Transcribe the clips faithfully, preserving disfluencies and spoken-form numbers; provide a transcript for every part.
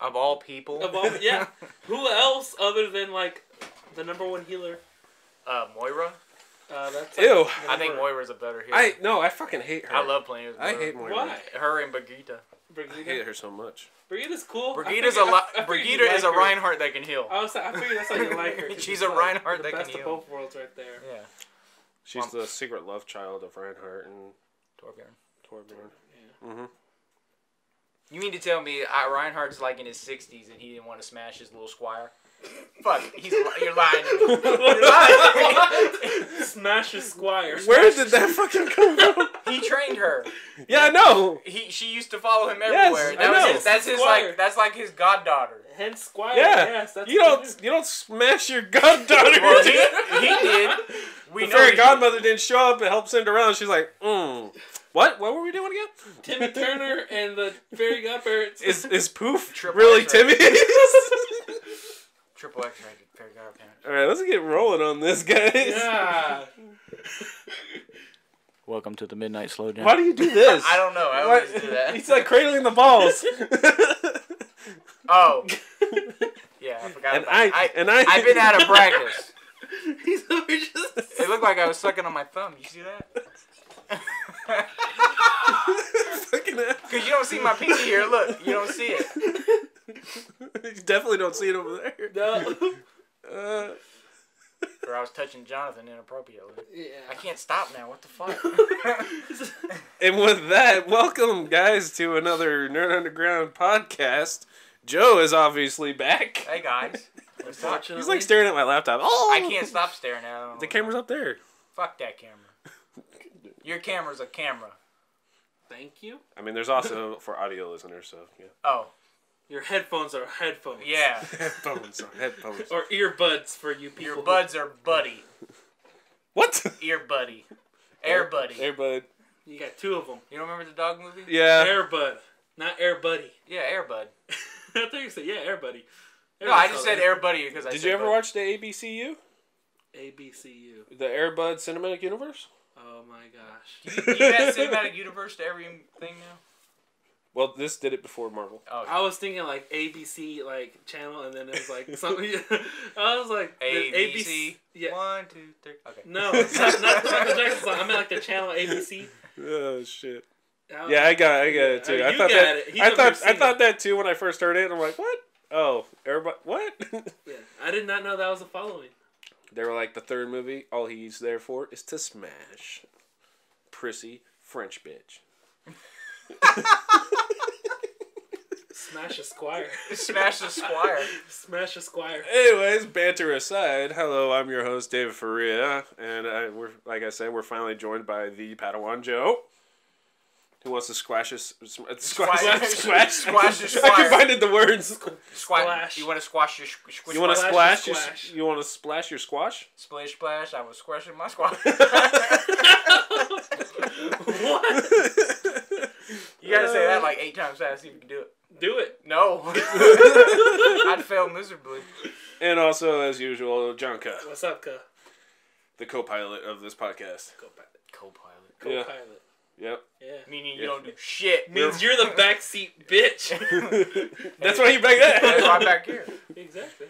Of all people. Of all, yeah. Who else other than, like, the number one healer? Uh, Moira. Uh, that's like Ew. I think Moira's a better healer. I No, I fucking hate her. I love playing with Moira. I hate Moira. Why? Her and Brigitte. Brigitte? I hate her so much. Brigitte's cool. Brigitte's a I, I Brigitte like is a her. Reinhardt that can heal. I was I figured that's how you like her. She's a like Reinhardt that can heal. The best of both worlds right there. Yeah. She's Mom. the secret love child of Reinhardt and Torbjorn. Torbjorn. Yeah. Mm-hmm. You mean to tell me uh, Reinhardt's like in his sixties and he didn't want to smash his little squire? Fuck, he's you're lying. You're lying. Smash his squire. Smash Where did that fucking come from? He trained her. Yeah, I know. He she used to follow him everywhere. Yes, that I was know. His, that's his squire. Like that's like his goddaughter. Hence squire. Yeah. Yes, that's you don't you don't smash your goddaughter. Well, he, he did. We the know fairy godmother did. didn't show up and help send her around. She's like, mm. What? What were we doing again? Timmy Turner and the fairy godparents. Is is Poof Triple really Timmy? Triple X rated fairy godparents. All right, let's get rolling on this, guys. Yeah. Welcome to the midnight slowdown. Why do you do this? I don't know. I always Why? do that. He's like cradling the balls. Oh. Yeah, I forgot. And about I, I and I I've been out of practice. He's just. It looked like I was sucking on my thumb. You see that? Because you don't see my pinky here. Look, you don't see it. You definitely don't see it over there. No. Uh. Or I was touching Jonathan inappropriately. Yeah. I can't stop now. What the fuck? And with that, welcome guys to another Nerd Underground podcast. Joe is obviously back. Hey guys. He's like staring at my laptop. Oh! I can't stop staring at him. The camera's up there. Fuck that camera. Your camera's a camera. Thank you. I mean, there's also for audio listeners, so yeah. Oh. Your headphones are headphones. Yeah. Headphones are headphones. Or earbuds for you people. Your buds are buddy. What? Ear buddy. Air buddy. Air bud. You got two of them. You don't remember the dog movie? Yeah. Air bud. Not air buddy. Yeah, air bud. I thought you said, yeah, air buddy. Air no, I just said air buddy because I Did said you ever buddy. watch the A B C U? A B C U. The Airbud Cinematic Universe? Oh my gosh! Do you, do you add cinematic universe to everything now? Well, this did it before Marvel. Oh, okay. I was thinking like A B C like channel, and then it was like something. I was like A B C. Yeah. One, two, three. Okay. No, it's not, not the Michael Jackson song. I meant like the channel A B C. Oh shit! I yeah, like, I got, it, I got it too. I, mean, I thought that. I thought, I thought it. that too when I first heard it, and I'm like, what? Oh, everybody, what? Yeah, I did not know that was a following. They were like, the third movie, all he's there for is to smash prissy French bitch. Smash a squire. Smash a squire. Smash a squire. Anyways, banter aside, hello, I'm your host, David Faria, and I, we're like I said, we're finally joined by the Padawan Joe, who wants to squash us. Squash, squash, squash, squash your squire. I combined the words. Squ squash. You want to squash your squish? You want to splash? Your splash. You want to splash your squash? Splash, splash. I was squashing my squash. What? You gotta say that like eight times fast. See if you can do it. Do it. No. I'd fail miserably. And also, as usual, John Ka. What's up, Ka? The co-pilot of this podcast. Co-pilot. Co-pilot. Co-pilot. Yeah. Yep. Yeah. Meaning you yep. don't do shit. Means you're the backseat bitch. That's why you're back there. That's why I'm back here. Exactly.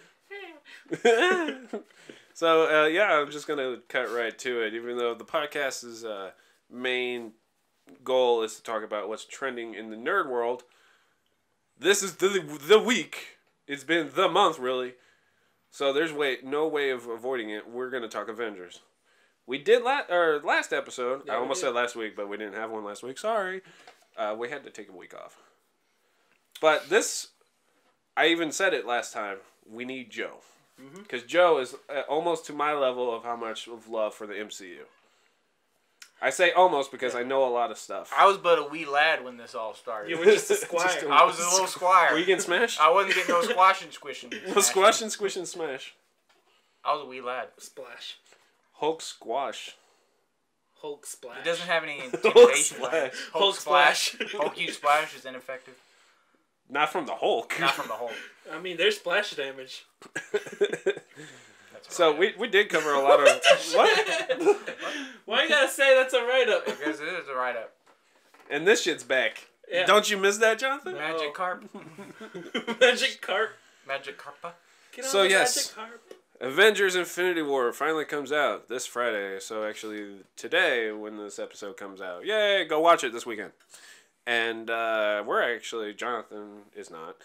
So, uh, yeah, I'm just going to cut right to it. Even though the podcast's uh, main goal is to talk about what's trending in the nerd world, this is the, the week. It's been the month, really. So there's way no way of avoiding it. We're going to talk Avengers. We did last or last episode. Yeah, I almost said last week, but we didn't have one last week. Sorry, uh, we had to take a week off. But this, I even said it last time. We need Joe because mm-hmm. Joe is almost to my level of how much of love for the M C U. I say almost because yeah. I know a lot of stuff. I was but a wee lad when this all started. You were just a squire. just a, I was a little squire. Were you getting smashed? I wasn't getting no squash and squishing. No squash and squish and smash. I was a wee lad. Splash. Hulk squash. Hulk splash. It doesn't have any intimidation. Hulk, Hulk splash. Hulk huge splash is ineffective. Not from the Hulk. Not from the Hulk. I mean, there's splash damage. So we we did cover a lot of what? What? Why you gotta say that's a write up? Because it is a write up. And this shit's back. Yeah. Don't you miss that, Jonathan? Magic carp. Magic carp. Magic carpa. So yes, magic carp. Avengers: Infinity War finally comes out this Friday. So actually today, when this episode comes out, yay! Go watch it this weekend. And uh, we're actually Jonathan is not.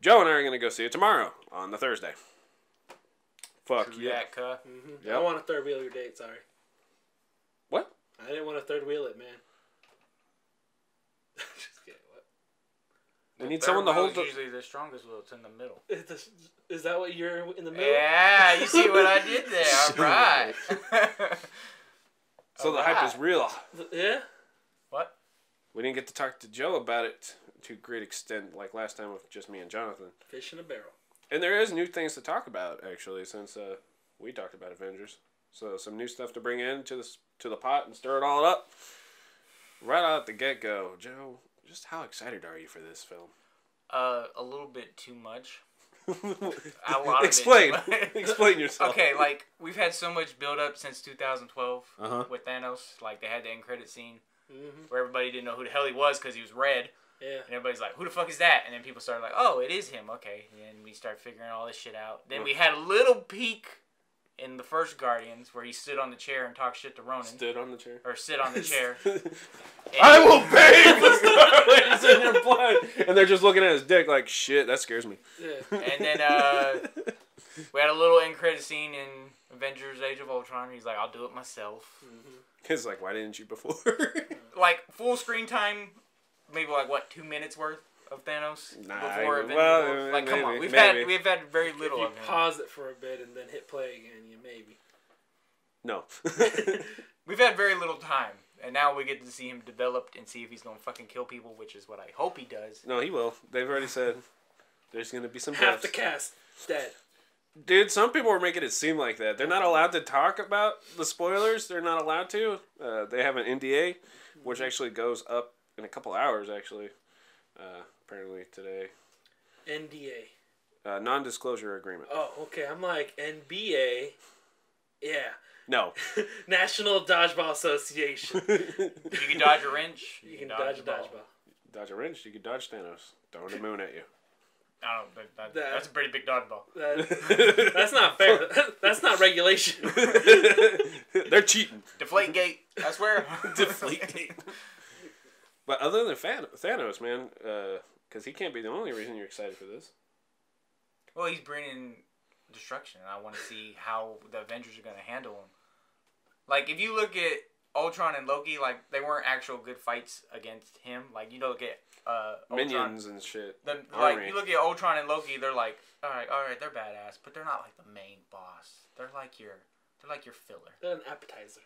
Joe and I are gonna go see it tomorrow on the Thursday. Fuck True yeah! That, huh? Mm-hmm. Yep. I want a third wheel your date. Sorry. What? I didn't want to third wheel it, man. Just kidding. What? We need someone to hold. Usually, the strongest wheel. It's in the middle. Is, this, is that what you're in the middle? Yeah, you see what I did there. All right. So all the right. hype is real. Yeah. What? We didn't get to talk to Joe about it to a great extent, like last time with just me and Jonathan. Fish in a barrel. And there is new things to talk about actually, since uh, we talked about Avengers. So some new stuff to bring in to the to the pot and stir it all up. Right out the get-go, Joe, just how excited are you for this film? Uh, a little bit too much. a lot of Explain. It too much. Explain yourself. Okay, like, we've had so much build-up since two thousand twelve uh-huh. with Thanos. Like, they had the end credit scene mm-hmm. where everybody didn't know who the hell he was because he was red. Yeah. And everybody's like, who the fuck is that? And then people started like, oh, it is him. Okay. And then we start figuring all this shit out. Then we had a little peek... in the first Guardians, where he stood on the chair and talked shit to Ronan. Stood on the chair. Or sit on the chair. I will bathe the Scarlet in blood. And they're just looking at his dick like, shit, that scares me. Yeah. And then uh, we had a little end credit scene in Avengers Age of Ultron. He's like, I'll do it myself. Mm-hmm. He's like, why didn't you before? Like, full screen time, maybe like, what, two minutes worth? Of Thanos nah, before Avengers. Well, like, maybe, come on, we've maybe. had we've had very little. If you of him. Pause it for a bit and then hit play again, you maybe. No, we've had very little time, and now we get to see him developed and see if he's gonna fucking kill people, which is what I hope he does. No, he will. They've already said there's gonna be some half deaths. The cast dead. Dude, some people are making it seem like that. They're not allowed to talk about the spoilers. They're not allowed to. Uh, they have an N D A, which actually goes up in a couple hours. Actually. Uh, Apparently today. N D A. Uh, non-disclosure agreement. Oh, okay. I'm like, N B A? Yeah. No. National Dodgeball Association. You can dodge a wrench. You, you can, can dodge, dodge a dodgeball. Ball. Dodge a wrench, you can dodge Thanos. Throwing the moon at you. I don't think that, that, that's a pretty big dodgeball. That, that's not fair. That's not regulation. They're cheating. Deflate gate. I swear. Deflate gate. But other than Thanos, man, uh... because he can't be the only reason you're excited for this. Well, he's bringing destruction, and I want to see how the Avengers are going to handle him. Like, if you look at Ultron and Loki, like, they weren't actual good fights against him. Like, you look at uh, Ultron. Minions and shit. The, like, you look at Ultron and Loki, they're like, all right, all right, they're badass, but they're not, like, the main boss. They're like your, they're like your filler. They're an appetizer.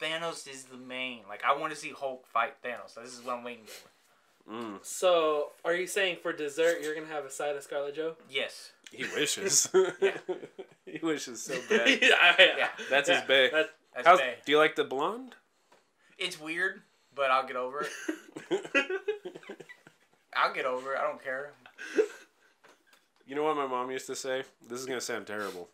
Thanos is the main. Like, I want to see Hulk fight Thanos. This is what I'm waiting for. Mm. So, are you saying for dessert you're gonna have a side of Scarlet Joe? Yes. He wishes. Yeah. He wishes so bad. yeah, yeah. That's yeah. his bae. That's, that's How's, bae. Do you like the blonde? It's weird, but I'll get over it. I'll get over it. I don't care. You know what my mom used to say? This is gonna sound terrible.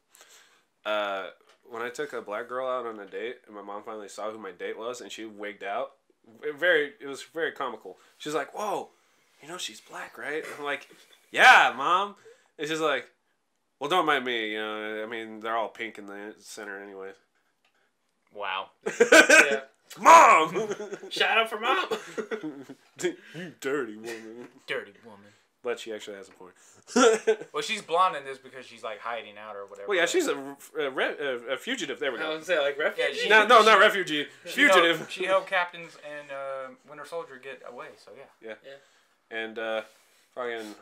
Uh, when I took a black girl out on a date, and my mom finally saw who my date was, and she wigged out. Very, it was very comical. She's like, "Whoa, you know she's black, right?" I'm like, "Yeah, mom." It's just like, "Well, don't mind me, you know. I mean, they're all pink in the center, anyways." Wow. Yeah. Mom. Shout out for mom. You dirty woman. Dirty woman. But she actually has a point. Well, she's blonde in this because she's like hiding out or whatever. Well, yeah, she's a, a, re a fugitive. There we go. I was gonna say like refugee. Yeah, she, no, no, she, not refugee. Fugitive. Helped, she helped captains and uh, Winter Soldier get away. So yeah. Yeah. Yeah. And uh, fucking.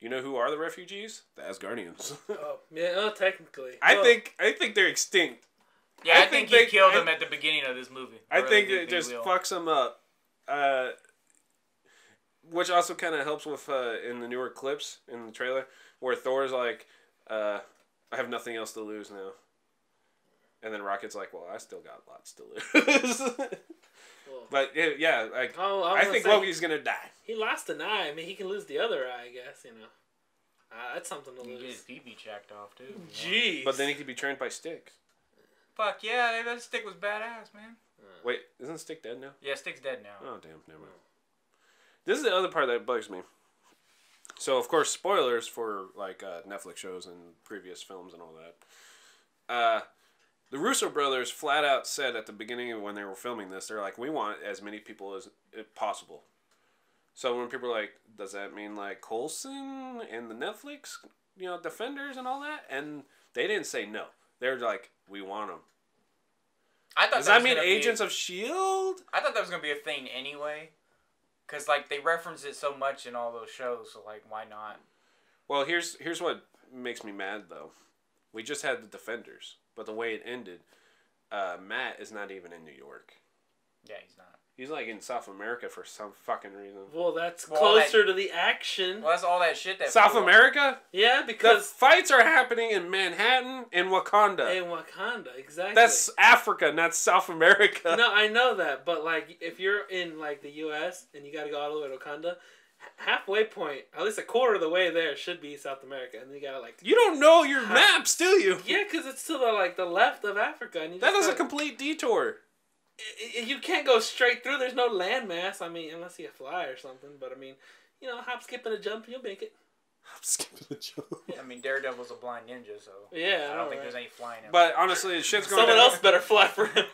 You know who are the refugees? The Asgardians. Oh yeah, oh, technically. I oh. think I think they're extinct. Yeah, I, I think, think they, he killed I, them at the beginning of this movie. I really think it just will. fucks them up. Uh. Which also kind of helps with, uh, in the newer clips in the trailer, where Thor's like, uh, I have nothing else to lose now. And then Rocket's like, well, I still got lots to lose. Well, but, yeah, like, oh, I think Loki's going to die. He lost an eye. I mean, he can lose the other eye, I guess, you know. Uh, that's something to lose. He gets P B checked off, too. Jeez. But then he could be trained by Sticks. Fuck, yeah, that Stick was badass, man. Uh, Wait, isn't Stick dead now? Yeah, Stick's dead now. Oh, damn, never mind. This is the other part that bugs me. So, of course, spoilers for, like, uh, Netflix shows and previous films and all that. Uh, the Russo brothers flat out said at the beginning of when they were filming this, they're like, we want as many people as possible. So when people are like, does that mean, like, Coulson and the Netflix, you know, Defenders and all that? And they didn't say no. They were like, we want them. I thought Does that, that mean Agents be... of S H I E L D? I thought that was going to be a thing anyway. Because, like, they reference it so much in all those shows, so, like, why not? Well, here's here's what makes me mad, though. We just had the Defenders, but the way it ended, uh, Matt is not even in New York. Yeah, he's not. He's, like, in South America for some fucking reason. Well, that's well, closer that, to the action. Well, that's all that shit that... South America? Up. Yeah, because... The fights are happening in Manhattan and Wakanda. In Wakanda, exactly. That's Africa, not South America. No, I know that, but, like, if you're in, like, the U S and you gotta go all the way to Wakanda, halfway point, at least a quarter of the way there, should be South America, and you gotta, like... You don't know your half... maps, do you? Yeah, because it's to the, like, the left of Africa, and you just That is gotta... a complete detour. You can't go straight through. There's no landmass. I mean, unless you fly or something. But, I mean, you know, hop, skip, and a jump, you'll make it. Hop, skip, and a jump. Yeah. I mean, Daredevil's a blind ninja, so... Yeah, I don't right. think there's any flying in But, honestly, shit's going Someone down. else better fly for him.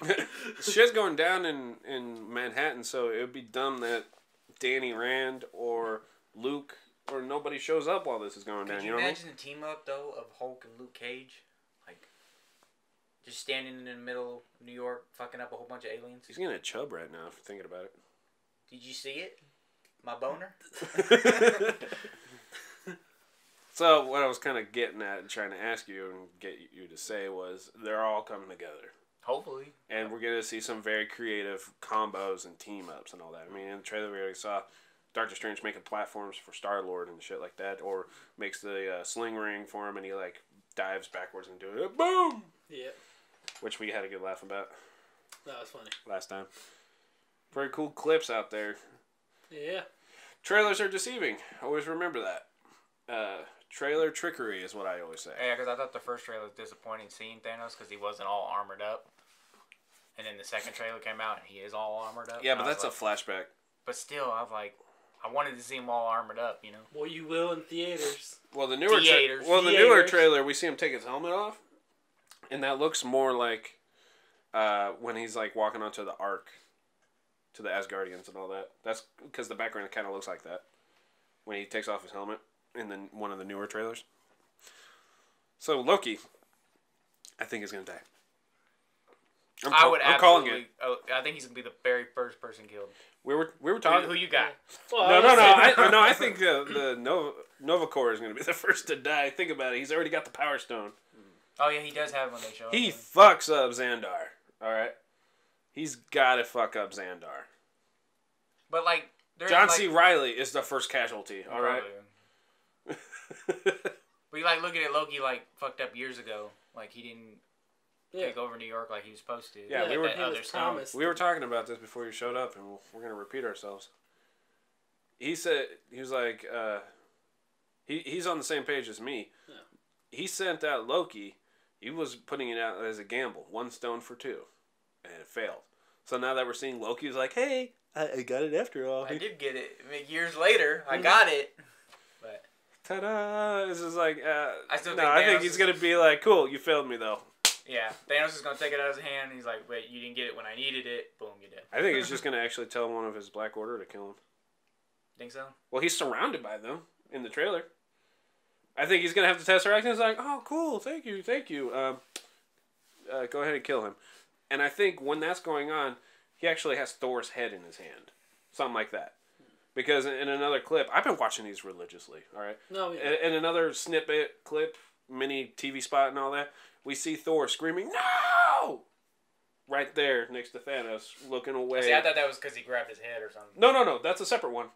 Shit's going down in, in Manhattan, so it would be dumb that Danny Rand or Luke or nobody shows up while this is going Could down. You, you know imagine what I mean? The team-up, though, of Hulk and Luke Cage? Just standing in the middle of New York, fucking up a whole bunch of aliens. He's getting a chub right now, if you're thinking about it. Did you see it? My boner? So, what I was kind of getting at and trying to ask you and get you to say was, they're all coming together. Hopefully. And we're going to see some very creative combos and team-ups and all that. I mean, in the trailer we already saw Doctor Strange making platforms for Star-Lord and shit like that, or makes the uh, sling ring for him and he, like, dives backwards and doing it. Boom! Yeah. Which we had a good laugh about. That was funny. Last time. Very cool clips out there. Yeah. Trailers are deceiving. Always remember that. Uh, trailer trickery is what I always say. Yeah, because I thought the first trailer was disappointing seeing Thanos because he wasn't all armored up. And then the second trailer came out and he is all armored up. Yeah, but that's like, a flashback. But still, I was like, I wanted to see him all armored up, you know? Well, you will in theaters. Well, the newer, theaters. Tra well, the newer trailer, we see him take his helmet off. And that looks more like uh, when he's, like, walking onto the Ark, to the Asgardians and all that. That's because the background kind of looks like that when he takes off his helmet in the, one of the newer trailers. So, Loki, I think is going to die. I'm, I would I'm calling it. Oh, I think he's going to be the very first person killed. We were we were talking. Who, who you got? Well, no, no, no. I, no, I think the, the Nova, Novacore is going to be the first to die. Think about it. He's already got the Power Stone. Oh, yeah, he does have one they show up. He then. fucks up Xandar, all right? He's got to fuck up Xandar. But, like... John like, C. Reilly is the first casualty, all right? We, like, looking at Loki, like, fucked up years ago. Like, he didn't yeah. take over New York like he was supposed to. Yeah, yeah we, were, other promised. we were talking about this before you showed up, and we're going to repeat ourselves. He said... He was like, uh... He, he's on the same page as me. Yeah. He sent out Loki... He was putting it out as a gamble. One stone for two. And it failed. So now that we're seeing Loki, he's like, hey, I, I got it after all. I did get it. I mean, years later, I got it. But ta-da! This is like, uh... I still no, think I think he's going to be like, cool, you failed me, though. Yeah. Thanos is going to take it out of his hand, and he's like, wait, you didn't get it when I needed it. Boom, you're dead. I think he's just going to actually tell one of his Black Order to kill him. Think so? Well, he's surrounded by them in the trailer. I think he's going to have the Tesseract, and he's like, oh, cool, thank you, thank you. Um, uh, go ahead and kill him. And I think when that's going on, he actually has Thor's head in his hand. Something like that. Because in another clip, I've been watching these religiously, all right? No, yeah. In, in another snippet, clip, mini T V spot and all that, we see Thor screaming, no! Right there next to Thanos, looking away. See, I thought that was because he grabbed his head or something. No, no, no, that's a separate one.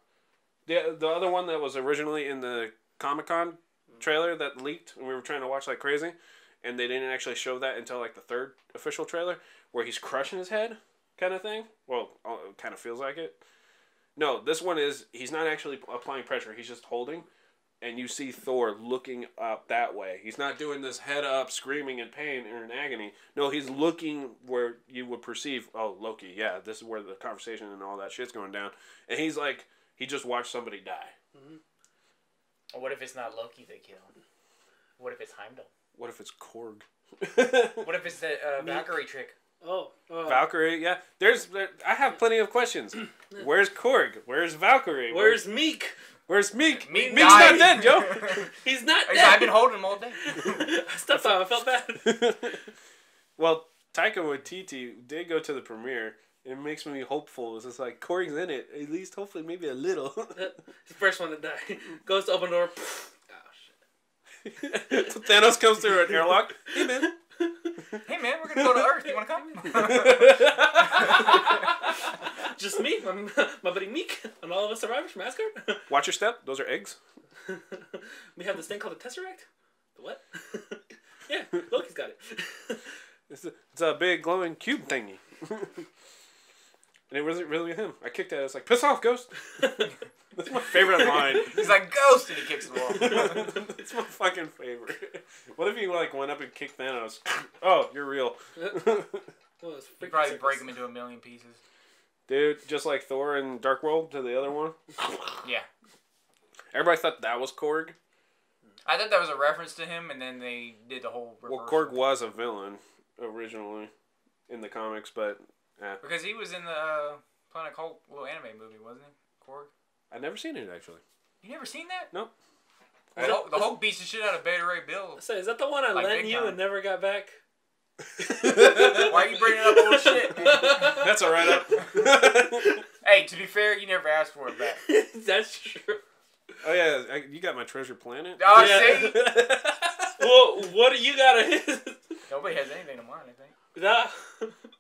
The, the other one that was originally in the Comic-Con trailer that leaked and we were trying to watch like crazy and they didn't actually show that until like the third official trailer where he's crushing his head kind of thing. Well, it kind of feels like it. No, this one is he's not actually applying pressure. He's just holding and you see Thor looking up that way. He's not doing this head up screaming in pain or in agony. No, he's looking where you would perceive, oh, Loki, yeah, this is where the conversation and all that shit's going down. And he's like He just watched somebody die. Mm-hmm. What if it's not Loki they kill? What if it's Heimdall? What if it's Korg? What if it's the uh, Valkyrie trick? Oh, uh, Valkyrie, yeah. There's, there, I have plenty of questions. Where's Korg? Where's Valkyrie? Where's, where's Meek? Where's Meek? Meek Meek's died. Not dead, yo. He's not dead. I've been holding him all day. I stepped on him. I felt bad. Well, Taika Waititi did go to the premiere. It makes me hopeful. It's just like Korg's in it. At least, hopefully, maybe a little. The first one to die goes to open door. So Thanos comes through an airlock. Hey man, hey man, we're gonna go to Earth. You wanna come? Just me, I'm, my buddy Meek, and all of us survivors from Asgard. Watch your step. Those are eggs. We have this thing called the Tesseract. The what? Yeah, Loki's got it. It's a, it's a big glowing cube thingy. And it wasn't really him. I kicked at it. I was like, piss off, ghost. That's my favorite line. He's like, ghost, and he kicks the wall. That's my fucking favorite. What if he like went up and kicked Thanos? Oh, you're real. Well, you'd probably break him into a million pieces. Dude, just like Thor and Dark World to the other one. Yeah. Everybody thought that was Korg. I thought that was a reference to him, and then they did the whole reversal. Well, Korg was a villain originally in the comics, but... Yeah. Because he was in the uh, Planet Hulk little anime movie, wasn't he? Korg? I've never seen it, actually. You never seen that? Nope. That, Hulk, the Hulk beats the shit out of Beta Ray Bill. So is that the one I like lent you time. And never got back? Why are you bringing up old shit, man? That's a write-up. Hey, to be fair, you never asked for it back. That's true. Oh, yeah. I, you got my Treasure Planet? Oh, yeah. See? Well, what do you got of his? Nobody has anything to mine, I think. Nah.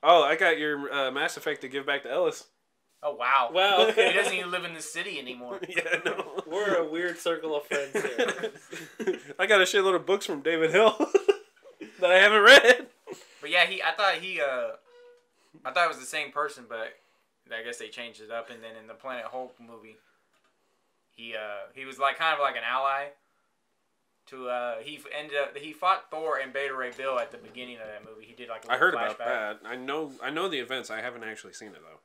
Oh, I got your uh, Mass Effect to give back to Ellis. Oh, wow. Wow, okay. He doesn't even live in this city anymore. Yeah, no. We're a weird circle of friends here. I got a shitload of books from David Hill that I haven't read. But yeah, he. I thought he, uh, I thought it was the same person, but I guess they changed it up. And then in the Planet Hulk movie, he uh, he was like kind of like an ally. To uh, he ended up he fought Thor and Beta Ray Bill at the beginning of that movie. He did like a I heard flashback. About that. I know I know the events. I haven't actually seen it though.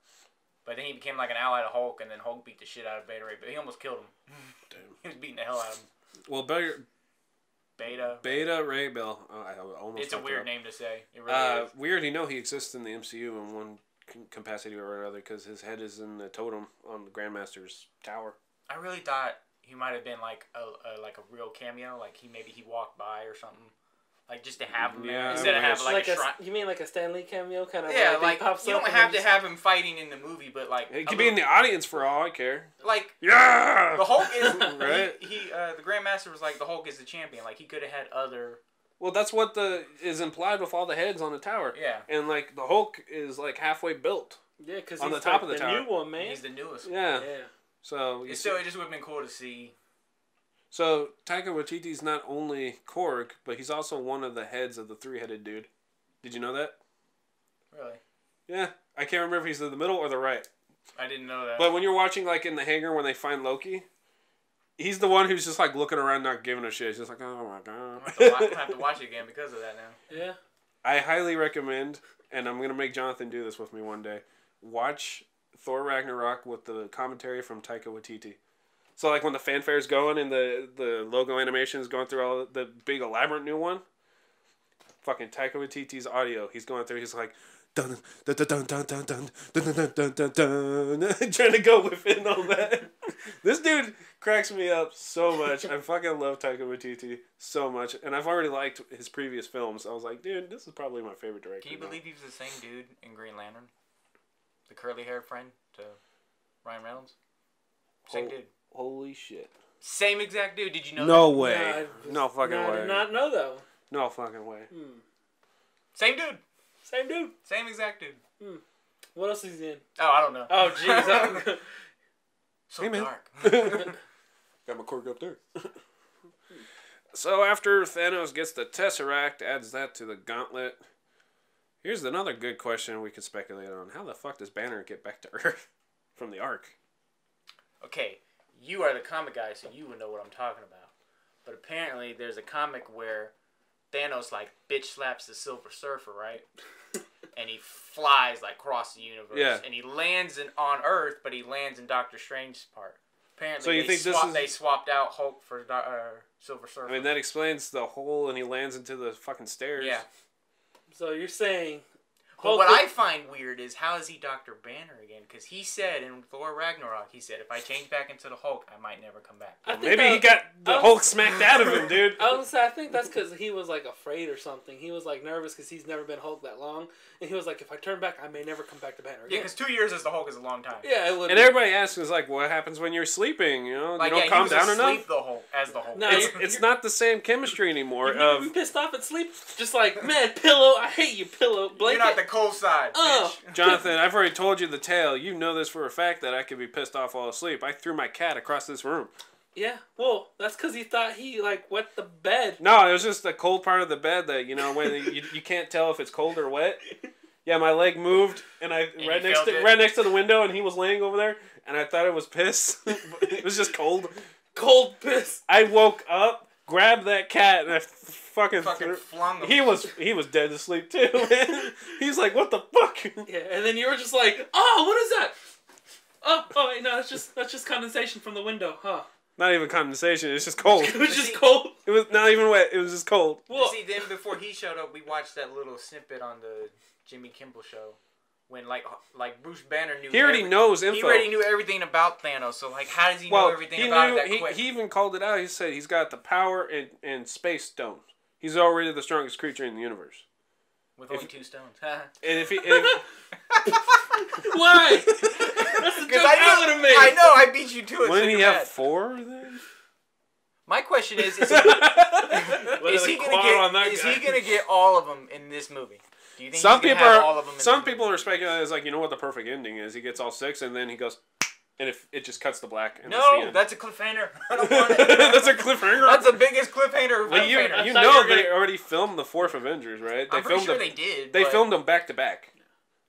But then he became like an ally to Hulk, and then Hulk beat the shit out of Beta Ray Bill. He almost killed him. Damn. He was beating the hell out of him. Well, Beta Beta Beta Ray Bill. Oh, I almost. It's a weird it name to say. It really uh, is. We already know he exists in the M C U in one capacity or another because his head is in the totem on the Grandmaster's tower. I really thought. He might have been like a, a like a real cameo, like he maybe he walked by or something, like just to have him yeah, instead of having like, like a, a shrine. You mean like a Stan Lee cameo kind of? Yeah, like, like you don't have to just... have him fighting in the movie, but like it could be in the audience for all I care. Like yeah, the Hulk is right. He, he uh, the Grandmaster was like the Hulk is the champion. Like he could have had other. Well, that's what the is implied with all the heads on the tower. Yeah, and like the Hulk is like halfway built. Yeah, because on he's the top like of the, the tower. New one, man. He's the newest. Yeah. One. Yeah. So you still, see, it just would have been cool to see. So Taika Waititi's not only Korg, but he's also one of the heads of the three-headed dude. Did you know that? Really? Yeah, I can't remember if he's in the middle or the right. I didn't know that. But when you're watching, like in the hangar when they find Loki, he's the one who's just like looking around, not giving a shit. He's just like, oh my god. I'm gonna have to watch it again because of that now. Yeah. I highly recommend, and I'm gonna make Jonathan do this with me one day. Watch Thor Ragnarok with the commentary from Taika Waititi. So like when the fanfare's going and the, the logo animation is going through all the big elaborate new one, fucking Taika Waititi's audio. He's going through. He's like, dun dun dun dun dun dun dun dun dun dun dun, trying to go within all that. This dude cracks me up so much. I fucking love Taika Waititi so much, and I've already liked his previous films. I was like, dude, this is probably my favorite director. Can you believe he was the same dude in Green Lantern? The curly-haired friend to Ryan Reynolds. Same Hol dude. Holy shit. Same exact dude. Did you know no that? Way. No way. No fucking no, way. I did not know, though. No fucking way. Hmm. Same dude. Same dude. Same exact dude. Hmm. What else is he in? Oh, I don't know. Oh, jeez. So hey, dark. Got my cork up there. So after Thanos gets the Tesseract, adds that to the gauntlet... Here's another good question we could speculate on. How the fuck does Banner get back to Earth from the Ark? Okay, you are the comic guy, so you would know what I'm talking about. But apparently there's a comic where Thanos, like, bitch slaps the Silver Surfer, right? and he flies like across the universe. Yeah. And he lands in, on Earth, but he lands in Doctor Strange's part. Apparently, so you they, think swap, this is... they swapped out Hulk for uh, Silver Surfer. I mean, that explains the hole, and he lands into the fucking stairs. Yeah. So you're saying... But what I find weird is, how is he Doctor Banner again? Because he said in Thor Ragnarok, he said, if I change back into the Hulk, I might never come back. I think Maybe he got the was, Hulk smacked out of him, dude. I was gonna say, I think that's because he was, like, afraid or something. He was, like, nervous because he's never been Hulk that long. And he was like, if I turn back, I may never come back to Banner again. Yeah, because two years as the Hulk is a long time. Yeah, it would. And be. Everybody asks, is like, what happens when you're sleeping? You know, like, you don't yeah, calm down enough? Like, sleep the Hulk, as the Hulk. No, it's, you're, it's you're, not the same chemistry anymore. You're, of, you're pissed off at sleep? Just like, man, pillow, I hate you, pillow, blanket. You're not the cold side, oh. bitch. Jonathan, I've already told you the tale. You know this for a fact that I could be pissed off while asleep. I threw my cat across this room. Yeah, well, that's because he thought he, like, wet the bed. No, it was just the cold part of the bed that, you know, when you, you can't tell if it's cold or wet. Yeah, my leg moved, and I and right next to it. right next to the window, and he was laying over there, and I thought it was piss. It was just cold. Cold piss. I woke up, grabbed that cat, and I fucking, fucking threw, flung him. He was he was dead asleep too, man. He's like, what the fuck? Yeah, and then you were just like, oh, what is that? Oh, oh wait, no, that's just that's just condensation from the window, huh? Not even condensation. It's just cold. It was just cold. It was not even wet. It was just cold. Well, see, then before he showed up, we watched that little snippet on the Jimmy Kimmel show when, like, like Bruce Banner knew. He already every, knows info. He already knew everything about Thanos. So, like, how does he well, know everything he about knew, it that he, quick? He even called it out. He said he's got the power and and space stones. He's already the strongest creature in the universe. With only if, two stones. and if he. And if, Why? That's the joke I would have made. I know, I beat you to it. Wouldn't so he have mad. four then? My question is: Is he, is he gonna get? Is guy? he gonna get all of them in this movie? Do you think some people are? All of them in some people movie? are speculating as like, you know what the perfect ending is? He gets all six, and then he goes, and if it just cuts to black. And no, that's a cliffhanger. I don't want it. That's a cliffhanger. That's the biggest cliffhanger. Well, you you know they gonna... already filmed the fourth Avengers, right? They I'm pretty filmed sure them, they did. They but... filmed them back to back.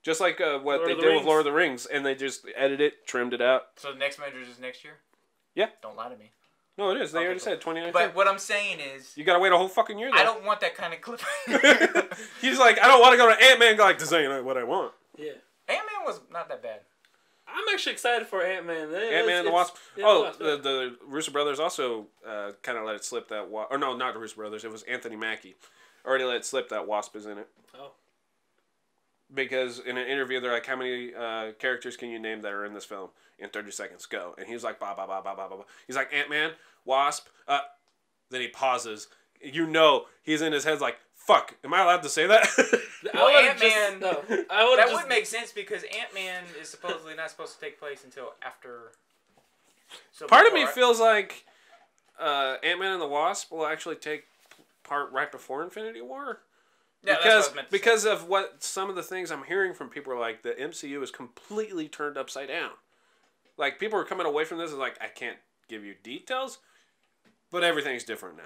Just like uh, what Lord they did Rings. with Lord of the Rings, and they just edited it, trimmed it out. So the next Avengers is next year? Yeah. Don't lie to me. No, it is. They okay, already cool. said twenty nineteen. But what I'm saying is... You gotta wait a whole fucking year, though. I don't want that kind of cliffhanger. He's like, I don't want to go to Ant-Man and go like, this ain't what I want. Yeah. Ant-Man was not that bad. I'm actually excited for Ant-Man. Ant-Man and the Wasp. Oh, the, the Russo Brothers also uh, kind of let it slip that... Wa or no, not the Russo Brothers. It was Anthony Mackie. Already let it slip that Wasp is in it. Oh. Because in an interview, they're like, how many uh, characters can you name that are in this film? In thirty seconds, go. And he's like, ba ba ba ba ba ba ba. He's like, Ant-Man, Wasp. Uh, then he pauses. You know, he's in his head like, fuck, am I allowed to say that? Well, Ant-Man, no, that just... would make sense because Ant-Man is supposedly not supposed to take place until after. So part before, of me right? feels like uh, Ant-Man and the Wasp will actually take part right before Infinity War. Yeah, because because say. of what some of the things I'm hearing from people are like, the M C U is completely turned upside down. Like, people are coming away from this and like, I can't give you details, but everything's different now.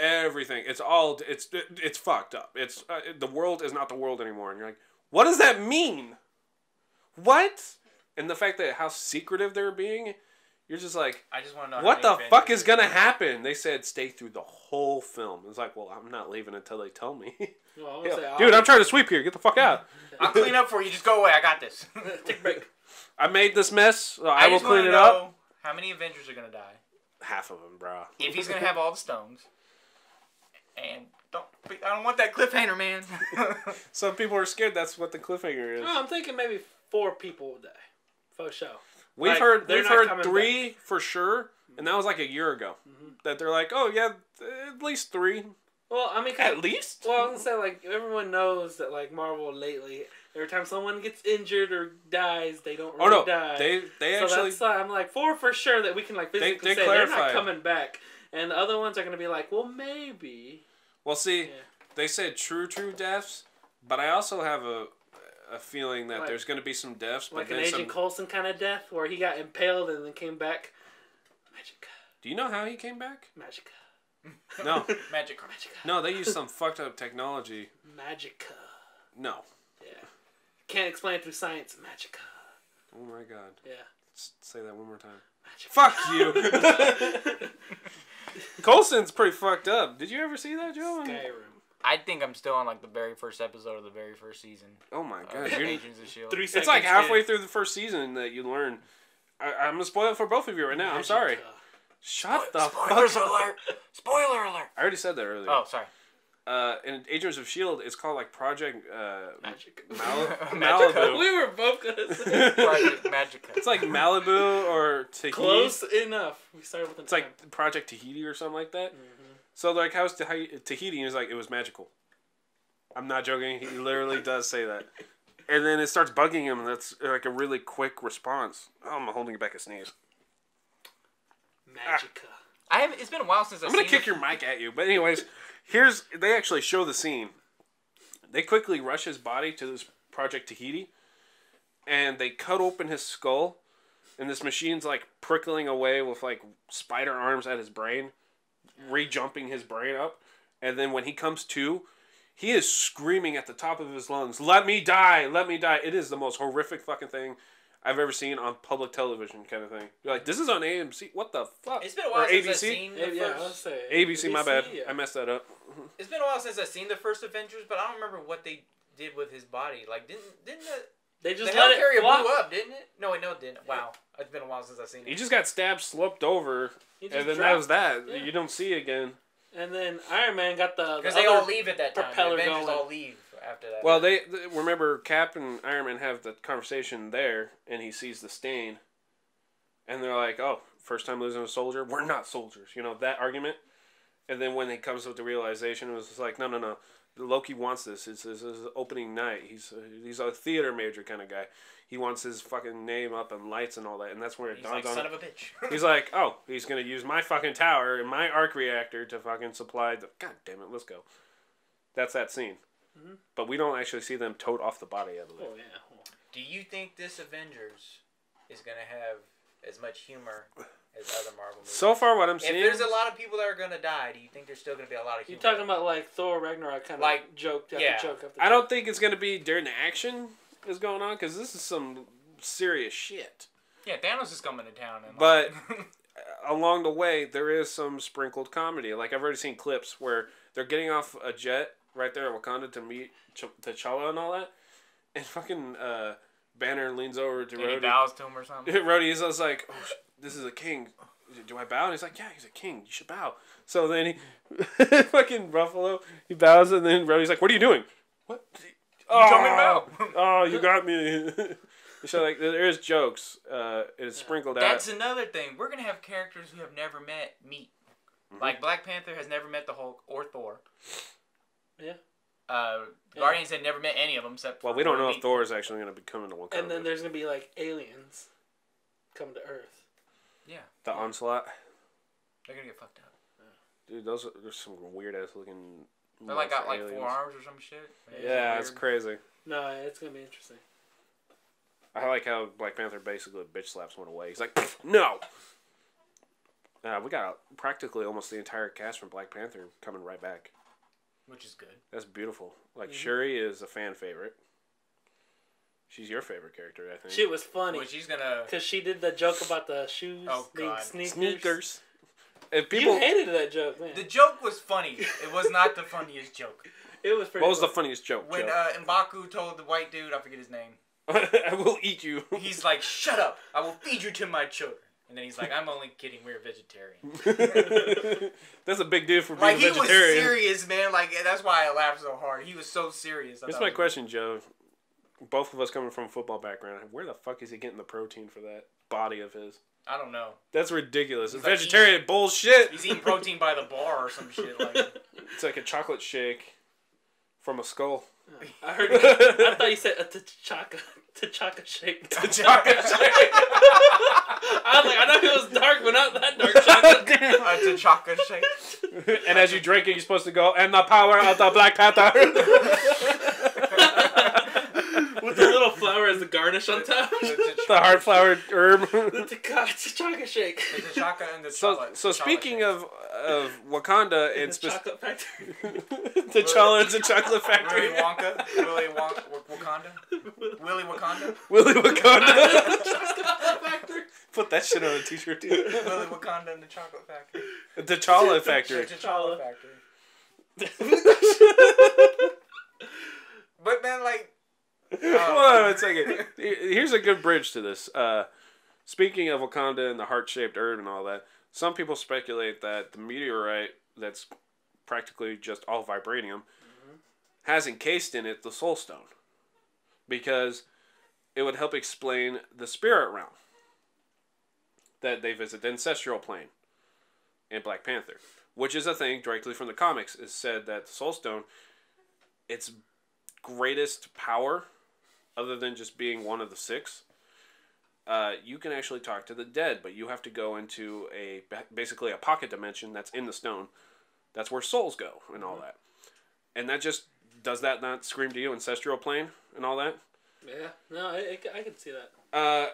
Everything, it's all, it's it's fucked up. It's uh, the world is not the world anymore. And you're like, what does that mean? What? And the fact that how secretive they're being, you're just like, I just want to know what the fuck is gonna happen. They said stay through the whole film. It's like, well, I'm not leaving until they tell me. Well, yeah. say, Dude, I'm trying to sweep here. Get the fuck out. I'll clean up for you. Just go away. I got this. Take a break. I made this mess. So I, I will clean it up. How many Avengers are going to die? Half of them, bro. If he's going to have all the stones. And don't, I don't want that cliffhanger, man. Some people are scared that's what the cliffhanger is. No, I'm thinking maybe four people will die. For sure. We've like, heard, we've heard three back. for sure. And that was like a year ago. Mm-hmm. That they're like, oh, yeah, at least three. Well, I mean, at least. Well, I was gonna say, like, everyone knows that, like, Marvel lately, every time someone gets injured or dies, they don't really oh, no. die. They they so actually. That's, uh, I'm like, four for sure that we can like physically they, they say clarify. they're not coming back, and the other ones are gonna be like, well, maybe. Well, see, yeah. they said true true deaths, but I also have a a feeling that like, there's gonna be some deaths, but like then an Agent some... Coulson kind of death where he got impaled and then came back. Magic. Do you know how he came back? Magic. No. Magic. Magica. No, they use some fucked up technology. Magica. No. Yeah. Can't explain it through science. Magica. Oh my god. Yeah. Let's say that one more time. Magica. Fuck you. Coulson's pretty fucked up. Did you ever see that, Joe? Skyrim. I think I'm still on like the very first episode of the very first season. Oh my god! You're Agents of Shield. Three seconds. It's like halfway in. Through the first season that you learn. I, I'm gonna spoil it for both of you right now. Magic, I'm sorry. Uh, Shut spo- the spoilers fuck. Alert! Spoiler alert! I already said that earlier. Oh, sorry. Uh, in Agents of Shield, it's called like Project uh, Magic Mal- Malibu. We were both gonna say Project Magic. It's like Malibu or Tahiti. Close enough. We started with. An it's M. like Project Tahiti or something like that. Mm-hmm. So, like, how's Tahiti? Tahiti is like, it was magical. I'm not joking. He literally does say that. And then it starts bugging him, and that's, like, a really quick response. Oh, I'm holding back a sneeze. Magica. Ah. I have, it's been a while since I've seen I'm going to kick it. Your mic at you. But anyways, here's... They actually show the scene. They quickly rush his body to this Project Tahiti, and they cut open his skull, and this machine's, like, prickling away with, like, spider arms at his brain. Re-jumping his brain up, and then when he comes to, he is screaming at the top of his lungs, "Let me die! Let me die!" It is the most horrific fucking thing I've ever seen on public television, kind of thing. You're like, this is on A M C. What the fuck? It's been a while or since A B C? I've seen the yeah, first... Yeah, A B C, A B C, my bad. Yeah. I messed that up. It's been a while since I've seen the first Avengers, but I don't remember what they did with his body. Like, didn't didn't the... They just the let it flop. Blew up, didn't it? No, it no, it didn't. Wow. It's been a while since I've seen it. He just got stabbed, sloped over, and then dropped. That was that. Yeah. You don't see it again. And then Iron Man got the Because the they all leave at that time. Propeller the Avengers going. All leave after that. Well, they, they remember Cap and Iron Man have the conversation there, and he sees the stain. And they're like, oh, first time losing a soldier? We're not soldiers. You know, that argument. And then when it comes with the realization, it was just like, no, no, no. Loki wants this. It's his opening night. He's a, he's a theater major kind of guy. He wants his fucking name up and lights and all that. And that's where it dawns on him. He's like, son of a bitch. He's like, oh, he's going to use my fucking tower and my arc reactor to fucking supply the... God damn it, let's go. That's that scene. Mm-hmm. But we don't actually see them tote off the body, I believe. Oh, yeah. Do you think this Avengers is going to have as much humor... as other Marvel movies? So far what I'm seeing... If there's a lot of people that are going to die, do you think there's still going to be a lot of humor? You're talking about like Thor Ragnarok kind of like, joke after yeah. joke after I joke. Don't think it's going to be during the action is going on, because this is some serious shit. Yeah, Thanos is coming to town. And but like... along the way, there is some sprinkled comedy. Like I've already seen clips where they're getting off a jet right there in Wakanda to meet Ch- T'Challa and all that. And fucking uh, Banner leans over to Rhodey. And he bows to him or something. Rhodey is like... Oh, sh- this is a king. Do I bow? And he's like, yeah, he's a king. You should bow. So then he, fucking Ruffalo, he bows, and then Rhodey's like, what are you doing? What? You oh, told me to bow. Oh, you got me. So like, there's jokes. Uh, it's sprinkled That's out. That's another thing. We're gonna have characters who have never met meet. Mm-hmm. Like Black Panther has never met the Hulk or Thor. Yeah. Uh, Guardians yeah. had never met any of them except. Well, we don't know if Thor is actually gonna be coming to Wakanda. And then there's gonna be like aliens come to Earth. Yeah. The yeah. onslaught. They're gonna get fucked up. Yeah. Dude, those are there's some weird ass looking. They like got aliens. Like four arms or some shit. Maybe yeah, it's, it's crazy. No, it's gonna be interesting. I like how Black Panther basically bitch slaps one away. He's like, no. Uh, we got practically almost the entire cast from Black Panther coming right back. Which is good. That's beautiful. Like mm-hmm. Shuri is a fan favorite. She's your favorite character, I think. She was funny. Well, she's gonna... Because she did the joke about the shoes. Oh, God. Sneakers. Sneakers. If people... You hated that joke, man. The joke was funny. It was not the funniest joke. It was pretty What was funny. The funniest joke? When uh, M'Baku told the white dude, I forget his name. I will eat you. He's like, shut up. I will feed you to my children. And then he's like, I'm only kidding. We're vegetarian. That's a big deal for being like, a vegetarian. He was serious, man. Like, that's why I laughed so hard. He was so serious. I Here's my question, Joe. Both of us coming from a football background, where the fuck is he getting the protein for that body of his? I don't know. That's ridiculous. It's like vegetarian eating, bullshit. He's eating protein by the bar or some shit. Like it's like a chocolate shake from a skull. I heard. I thought you said a t'chaka, t'chaka shake. T'chaka shake. I was like, I know it was dark, but not that dark chocolate. A t'chaka shake. And as you drink it, you're supposed to go, and the power of the Black Panther. With the little flower as the garnish on top. The, the, the hard flowered herb. The t'chaka shake. The t'chaka and the chocolate. So, so speaking shake. of of Wakanda and... The spe- chocolate factory. T'Challa and the chocolate factory. Willy Wonka. Willy Wonka. Wakanda. Willy Wakanda. Willy Wakanda. Chocolate factory. Put that shit on a t-shirt, dude. Willy Wakanda and the chocolate factory. The T'Challa factory. The T'Challa factory. But man, like, um... hold on a second. Here's a good bridge to this. Uh, speaking of Wakanda and the heart-shaped herb and all that, some people speculate that the meteorite that's practically just all vibranium mm-hmm. has encased in it the Soul Stone, because it would help explain the spirit realm that they visit, the ancestral plane in Black Panther, which is a thing directly from the comics. Is said that the Soul Stone, its greatest power, other than just being one of the six, uh, you can actually talk to the dead, but you have to go into a basically a pocket dimension that's in the stone. That's where souls go and all that. And that just, does that not scream to you, ancestral plane and all that? Yeah, no, I, I can see that. Uh,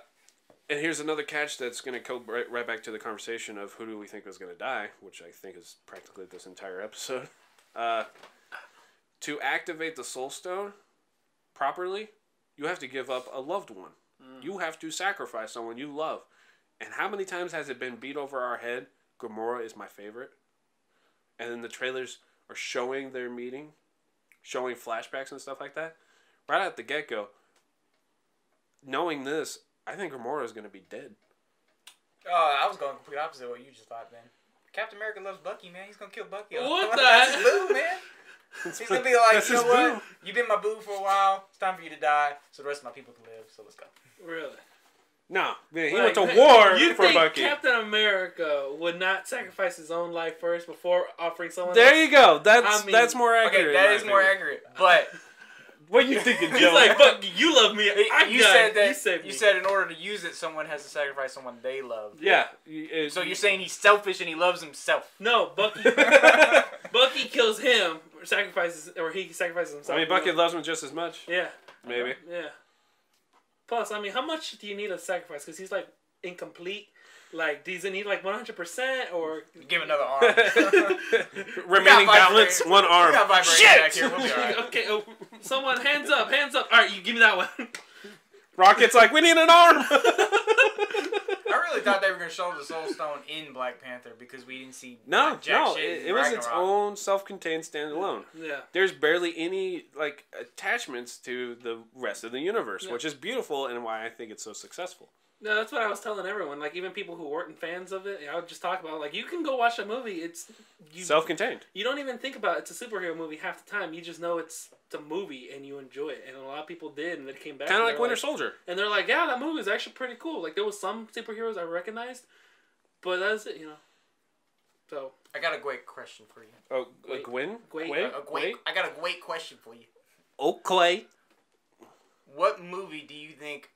and here's another catch that's going to go right, right back to the conversation of who do we think is going to die, which I think is practically this entire episode. Uh, to activate the Soul Stone properly, you have to give up a loved one. Mm. You have to sacrifice someone you love. And how many times has it been beat over our head? Gamora is my favorite. And then the trailers are showing their meeting, showing flashbacks and stuff like that. Right at the get-go, knowing this, I think Gamora is going to be dead. Oh, I was going complete opposite of what you just thought, man. Captain America loves Bucky, man. He's going to kill Bucky. What the heck? That's his boo, man. He's going to be like, you know what? You've been my boo for a while. It's time for you to die so the rest of my people can live. So let's go. Really? No, man, he like, went to war you for think Bucky. Captain America would not sacrifice his own life first before offering someone? There else? You go. That's I mean, that's more accurate. Okay, that is more accurate. But what are you thinking, Joe? He's like, Bucky, you love me. I you said it. that. You said, you said in order to use it, someone has to sacrifice someone they love. Yeah. yeah. So you're saying he's selfish and he loves himself? No, Bucky. Bucky kills him, or sacrifices, or he sacrifices himself. I mean, Bucky loves him just as much. Yeah. Maybe. Yeah. Plus, I mean, how much do you need a sacrifice? Because he's, like, incomplete. Like, does he need, like, one hundred percent or... Give another arm. Remaining balance, one arm. We got Shit! Back here. We'll be all right. Okay, oh, someone, hands up, hands up. All right, you give me that one. Rocket's like, we need an arm. I really thought they were going to show the Soul Stone in Black Panther because we didn't see no, like, jack no, shit. No, it, it was its own self-contained standalone. Yeah. There's barely any, like, attachments to the rest of the universe, yeah. which is beautiful and why I think it's so successful. No, that's what I was telling everyone. Like, even people who weren't fans of it, I would just talk about it. Like, you can go watch a movie. It's you, self-contained. You don't even think about it. It's a superhero movie half the time. You just know it's the movie, and you enjoy it. And a lot of people did, and they came back. Kind of like Winter Soldier. And they're like, yeah, that movie is actually pretty cool. Like, there was some superheroes I recognized, but that's it, you know. So I got a great question for you. Oh, a Gwen? Gwen? Gwen? A, a Gwen? I got a great question for you. Okay. What movie do you think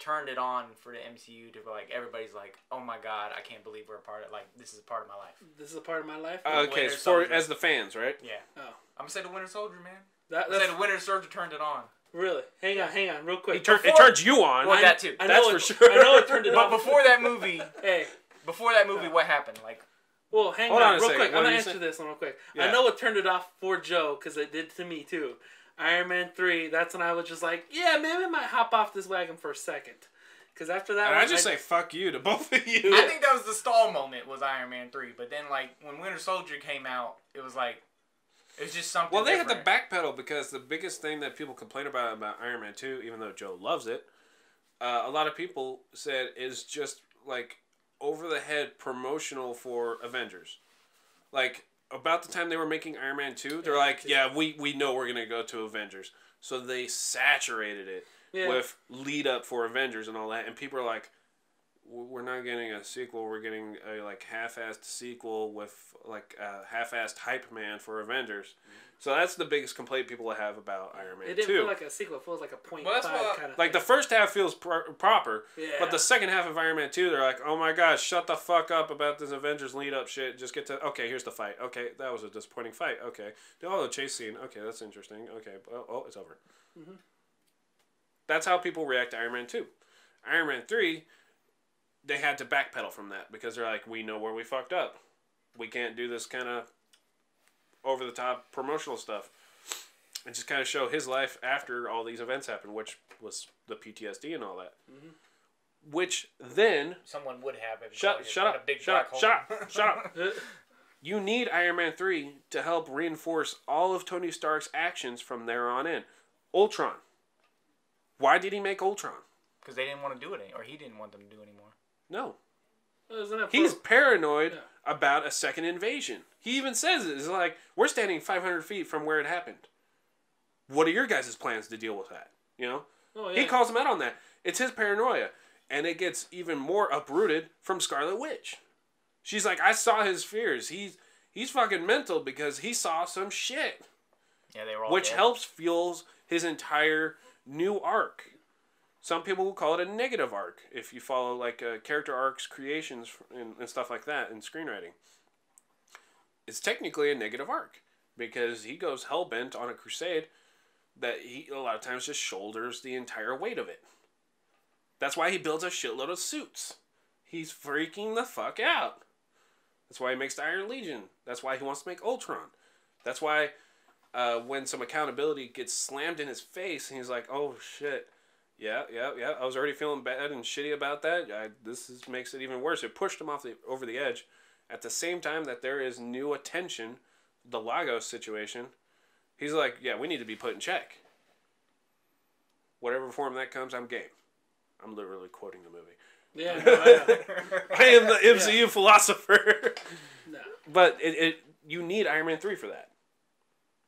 turned it on for the M C U to, like, everybody's like, oh my god, I can't believe we're a part of, like, this is a part of my life. This is a part of my life? Uh, okay, so as the fans, right? Yeah. Oh. I'm going to say the Winter Soldier, man. That, I'm going to say the Winter Soldier turned it on. Really? Hang on, hang on, real quick. It, tur before, it turned you on. Well, I, that too. I know That's it, for sure. I know it turned it on. But before that movie, hey, before that movie, what happened? Like, Well, hang on, on real second. quick. What I'm going to answer this one real quick. Yeah. I know it turned it off for Joe, because it did to me, too. Iron Man three, that's when I was just like, yeah, maybe I might hop off this wagon for a second. Because after that... And I just I, say, fuck you to both of you. I think that was the stall moment, was Iron Man three. But then, like, when Winter Soldier came out, it was like, it was just something Well, they different. had to backpedal, because the biggest thing that people complain about about Iron Man two, even though Joe loves it, uh, a lot of people said is just, like, over-the-head promotional for Avengers. Like... About the time they were making Iron Man two, they're like, yeah, we, we know we're going to go to Avengers. So they saturated it yeah. with lead up for Avengers and all that. And people are like, we're not getting a sequel. We're getting a like half-assed sequel with like a half-assed hype man for Avengers. So that's the biggest complaint people have about Iron Man two. It didn't two. feel like a sequel. It feels like a point well, five kind of Like thing. The first half feels pro proper, yeah. but the second half of Iron Man two, they're like, oh my gosh, shut the fuck up about this Avengers lead-up shit. Just get to, okay, here's the fight. Okay, that was a disappointing fight. Okay. Oh, the chase scene. Okay, that's interesting. Okay, oh, oh it's over. Mm-hmm. That's how people react to Iron Man two. Iron Man three... They had to backpedal from that because they're like, we know where we fucked up. We can't do this kind of over-the-top promotional stuff. And just kind of show his life after all these events happened, which was the P T S D and all that. Mm-hmm. Which then... Someone would have... Shut, shut, up, a big shut, up, shut up. Shut up. Shut up. You need Iron Man three to help reinforce all of Tony Stark's actions from there on in. Ultron. Why did he make Ultron? Because they didn't want to do it any- or he didn't want them to do it anymore. No. He's paranoid yeah. about a second invasion. He even says it. It's like, we're standing five hundred feet from where it happened. What are your guys' plans to deal with that? You know? Oh, yeah. He calls him out on that. It's his paranoia. And it gets even more uprooted from Scarlet Witch. She's like, I saw his fears. He's he's fucking mental because he saw some shit. Yeah, they were all Which dead. helps fuels his entire new arc. Some people will call it a negative arc if you follow like uh, character arcs, creations, and, and stuff like that in screenwriting. It's technically a negative arc because he goes hellbent on a crusade that he a lot of times just shoulders the entire weight of it. That's why he builds a shitload of suits. He's freaking the fuck out. That's why he makes the Iron Legion. That's why he wants to make Ultron. That's why uh, when some accountability gets slammed in his face and he's like, oh shit. Yeah, yeah, yeah. I was already feeling bad and shitty about that. I, this is, makes it even worse. It pushed him off the over the edge. At the same time that there is new attention, the Lagos situation, he's like, yeah, we need to be put in check. Whatever form that comes, I'm game. I'm literally quoting the movie. Yeah, no, I, I am the M C U yeah. philosopher. No. But it, it you need Iron Man three for that.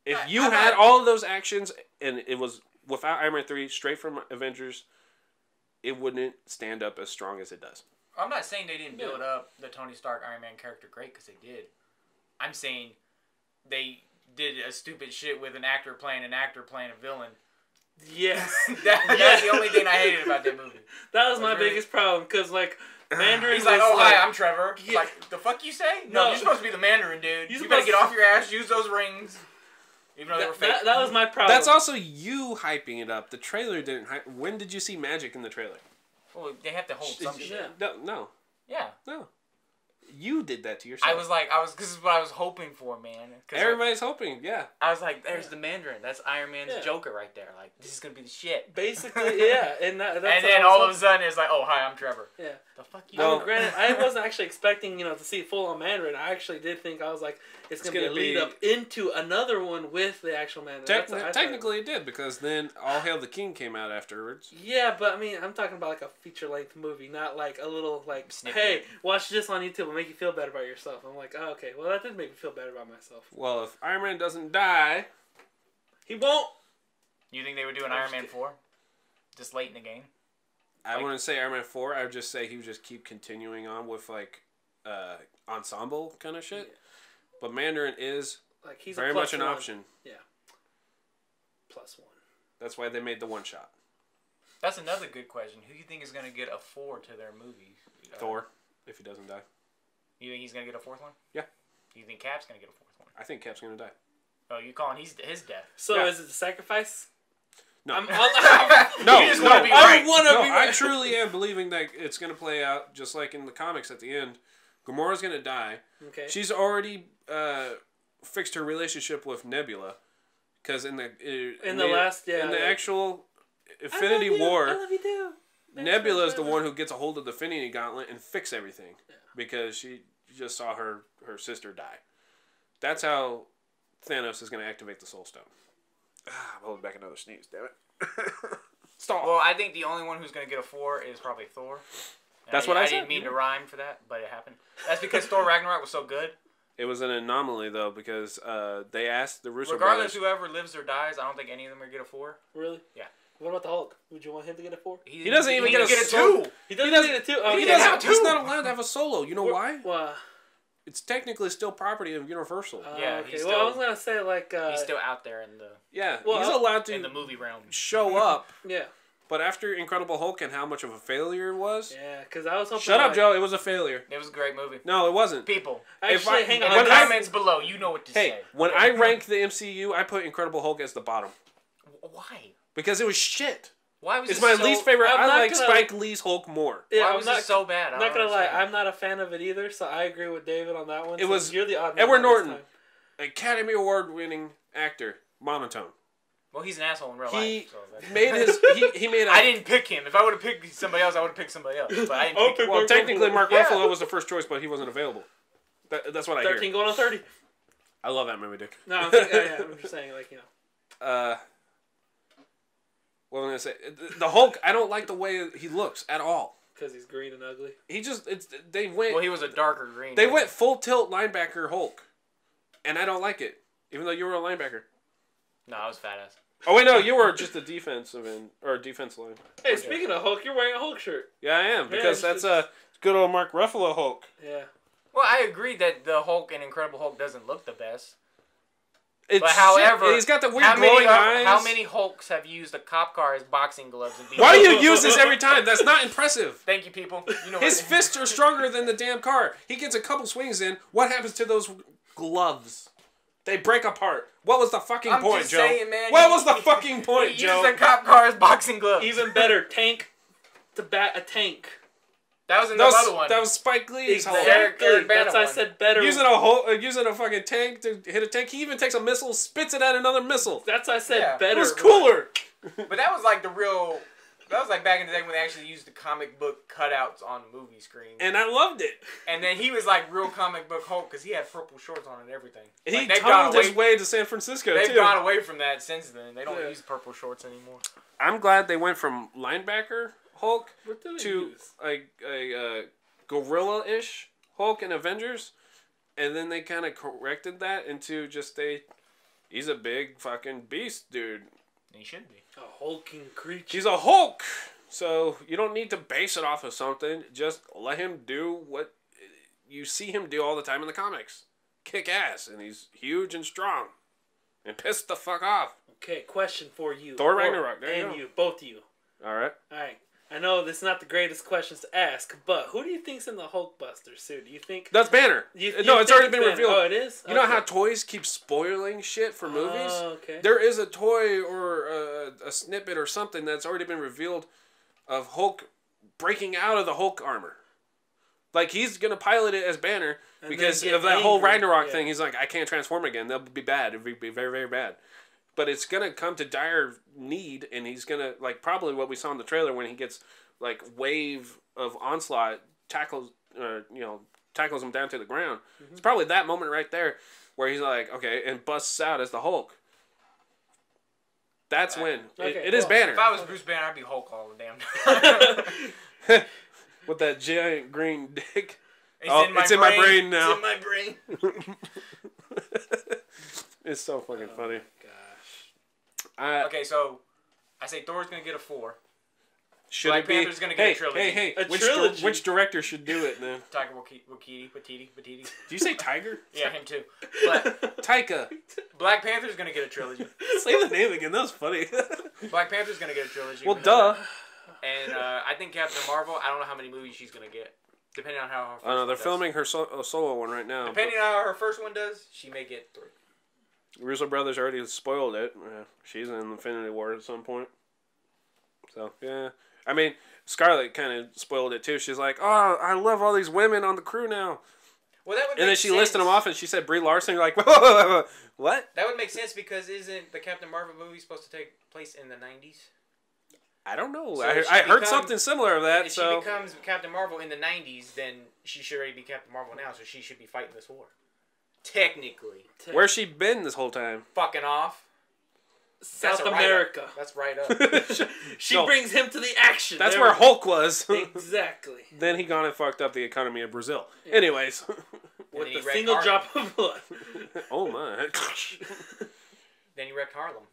If I, you I, had I, all of those actions and it was... Without Iron Man three, straight from Avengers, it wouldn't stand up as strong as it does. I'm not saying they didn't build yeah. up the Tony Stark Iron Man character great, because they did. I'm saying they did a stupid shit with an actor playing an actor playing a villain. Yes. that, yeah. That's the only thing I hated about that movie. That was, was my really... biggest problem, because, like, Mandarin He's like, oh, like, hi, I'm Trevor. Yeah. Like, the fuck you say? No, no, you're supposed to be the Mandarin, dude. You better get off your ass, use those rings. Even though they were fake. That, that was my problem. That's also you hyping it up. The trailer didn't hype. When did you see magic in the trailer? Well, they have to hold Sh- some shit. No, no. Yeah. No. You did that to yourself. I was like, I was. This is what I was hoping for, man. Everybody's like, hoping, yeah. I was like, there's yeah. the Mandarin. That's Iron Man's yeah. Joker right there. Like, this is going to be the shit. Basically, yeah. And that, that's and then all hoping. of a sudden, it's like, oh, hi, I'm Trevor. Yeah. The fuck you no. I mean, granted, I wasn't actually expecting, you know, to see full-on Mandarin. I actually did think, I was like, it's, it's going to be a lead-up be... into another one with the actual Mandarin. Te- te- technically, it did, because then All Hail the King came out afterwards. Yeah, but, I mean, I'm talking about, like, a feature-length movie, not, like, a little, like, Snippet. Hey, watch this on YouTube. Make you feel bad about yourself. I'm like, oh, okay, well, that did make me feel bad about myself. Well, if Iron Man doesn't die, he won't. You think they would do an Iron Man four? Just late in the game? I like, wouldn't say Iron Man four. I would just say he would just keep continuing on with, like, uh, ensemble kind of shit. Yeah. But Mandarin is like he's very much an one. option. Yeah. Plus one. That's why they made the one shot. That's another good question. Who do you think is going to get a four to their movie? Thor, if he doesn't die. You think he's going to get a fourth one? Yeah. You think Cap's going to get a fourth one? I think Cap's going to die. Oh, you're calling his, his death. So yeah. is it the sacrifice? No. I'm, I'm, I'm, no, you just no. Wanna be right. I, wanna no be right. I truly am believing that it's going to play out just like in the comics at the end. Gamora's going to die. Okay. She's already uh, fixed her relationship with Nebula. Because in the... It, in, in the, the last... Yeah, in the yeah. actual Infinity I War... I love you too. Nebula is the one who gets a hold of the Infinity Gauntlet and fix everything yeah. because she just saw her, her sister die. That's how Thanos is going to activate the Soul Stone. Ah, I'm holding back another sneeze, damn it. Stop. Well, I think the only one who's going to get a four is probably Thor. And That's I, what I, I said. I didn't mean yeah. to rhyme for that, but it happened. That's because Thor Ragnarok was so good. It was an anomaly, though, because uh, they asked the Russo Regardless, brothers... whoever lives or dies, I don't think any of them are going to get a four. Really? Yeah. What about the Hulk? Would you want him to get a four? He, he doesn't even he get, a get a two. He doesn't, he doesn't get a two. Oh, he doesn't have two. He's not allowed to have a solo. You know We're, why? Why? It's technically still property of Universal. Uh, yeah. Okay. He's still, well, I was gonna say like uh, he's still out there in the yeah. Well, he's allowed to in the movie realm show up. yeah. But after Incredible Hulk and how much of a failure it was. Yeah, because I was hoping. Shut like, up, Joe. It was a failure. It was a great movie. No, it wasn't. People, actually, I, hang on. The comments below, you know what to hey, say. Hey, when I rank the M C U, I put Incredible Hulk as the bottom. Why? Because it was shit. Why was it's it my so, least favorite. I like gonna, Spike Lee's Hulk more. Yeah, Why I'm was not, it so bad? I'm not going to lie. I'm not a fan of it either, so I agree with David on that one. It so was you're the odd Edward Norton, Academy Award-winning actor, monotone. Well, he's an asshole in real he life. So made his, he, he made a, I didn't pick him. If I would have picked somebody else, I would have picked somebody else. But I didn't pick him. Well, technically, Mark Ruffalo yeah. was the first choice, but he wasn't available. That, that's what I hear. thirteen going on thirty. I love that movie, dude. No, I'm, thinking, yeah, yeah, I'm just saying, like, you know. Uh, what was I going to say? The Hulk, I don't like the way he looks at all. Because he's green and ugly? He just, it's, they went. Well, he was a darker green. They went full tilt linebacker Hulk. And I don't like it. Even though you were a linebacker. No, I was fat ass. Oh, wait, no, you were just a defensive end, or a defense line. Hey, okay. Speaking of Hulk, you're wearing a Hulk shirt. Yeah, I am, because yeah, that's a uh, good old Mark Ruffalo Hulk. Yeah. Well, I agree that the Hulk in Incredible Hulk doesn't look the best. It's but however, shit. He's got the weird how glowing many, eyes. How many Hulks have used a cop car as boxing gloves? And why do you use this every time? That's not impressive. Thank you, people. You know his fists are stronger than the damn car. He gets a couple swings in. What happens to those gloves? They break apart. What was the fucking I'm point, just Joe? Saying, man, what he, was the he, fucking point, he Joe? He used a cop car as boxing gloves. Even better, tank to bat a tank. That was another that was, one. That was Spike Lee's Hulk. Exactly. Hulk. That's I said better. Using a whole, uh, using a fucking tank to hit a tank. He even takes a missile, spits it at another missile. That's I said yeah. better. It was cooler. But that was like the real. That was like back in the day when they actually used the comic book cutouts on movie screens. And I loved it. And then he was like real comic book Hulk because he had purple shorts on and everything. And like he tunneled his way to San Francisco, they've too. They've gone away from that since then. They don't yeah. use purple shorts anymore. I'm glad they went from linebacker Hulk to a, a, a gorilla-ish Hulk in Avengers, and then they kind of corrected that into just a, he's a big fucking beast, dude. He should be. A hulking creature. He's a Hulk! So you don't need to base it off of something. Just let him do what you see him do all the time in the comics. Kick ass, and he's huge and strong. And pissed the fuck off. Okay, question for you. Thor Ragnarok, there you go. And you, both of you. Alright. Alright. I know this is not the greatest questions to ask, but who do you think's in the Hulkbuster suit? Do you think that's Banner? You, you no, it's already been Banner. Revealed. Oh, it is. You okay. know how toys keep spoiling shit for movies? Oh, okay. There is a toy or a, a snippet or something that's already been revealed of Hulk breaking out of the Hulk armor. Like he's gonna pilot it as Banner and because of that angry. whole Ragnarok yeah. thing. He's like, I can't transform again. That'll be bad. It'll be very, very bad. But it's going to come to dire need, and he's going to, like, probably what we saw in the trailer when he gets, like, wave of onslaught, tackles, uh, you know, tackles him down to the ground. Mm-hmm. It's probably that moment right there where he's like, okay, and busts out as the Hulk. That's right. when. Okay, it it cool. is Banner. If I was Bruce Banner, I'd be Hulk all the damn time. With that giant green dick. It's, oh, in, my it's in my brain now. It's in my brain. It's so fucking oh. funny. Uh, okay, so I say Thor's going to get a four. Should Black it be? Panther's going to get hey, a trilogy. Hey, hey, a which, trilogy. Di which director should do it then? Taika Waititi, Waititi, Waititi. Do you say Tiger? Yeah, him too. But Taika. Black Panther's going to get a trilogy. Say the name again. That was funny. Black Panther's going to get a trilogy. Well, duh. That. And uh, I think Captain Marvel, I don't know how many movies she's going to get. Depending on how her first I know, one they're does. filming her so uh, solo one right now. Depending on how her first one does, she may get three. Russo Brothers already spoiled it. Uh, she's in Infinity War at some point. So, yeah. I mean, Scarlett kind of spoiled it, too. She's like, oh, I love all these women on the crew now. Well, that would and then she sense. listed them off, and she said Brie Larson. You're like, whoa, what? That would make sense, because isn't the Captain Marvel movie supposed to take place in the nineties? I don't know. So I, I heard become, something similar of that. If so. she becomes Captain Marvel in the nineties, then she should already be Captain Marvel now, so she should be fighting this war. Technically. Te Where's she been this whole time? Fucking off. South That's America. That's right up. she she no. brings him to the action. That's there where Hulk was. Exactly. Then he gone and fucked up the economy of Brazil. Yeah. Anyways. With a single Harlem. drop of blood. Oh, my. Then he wrecked Harlem.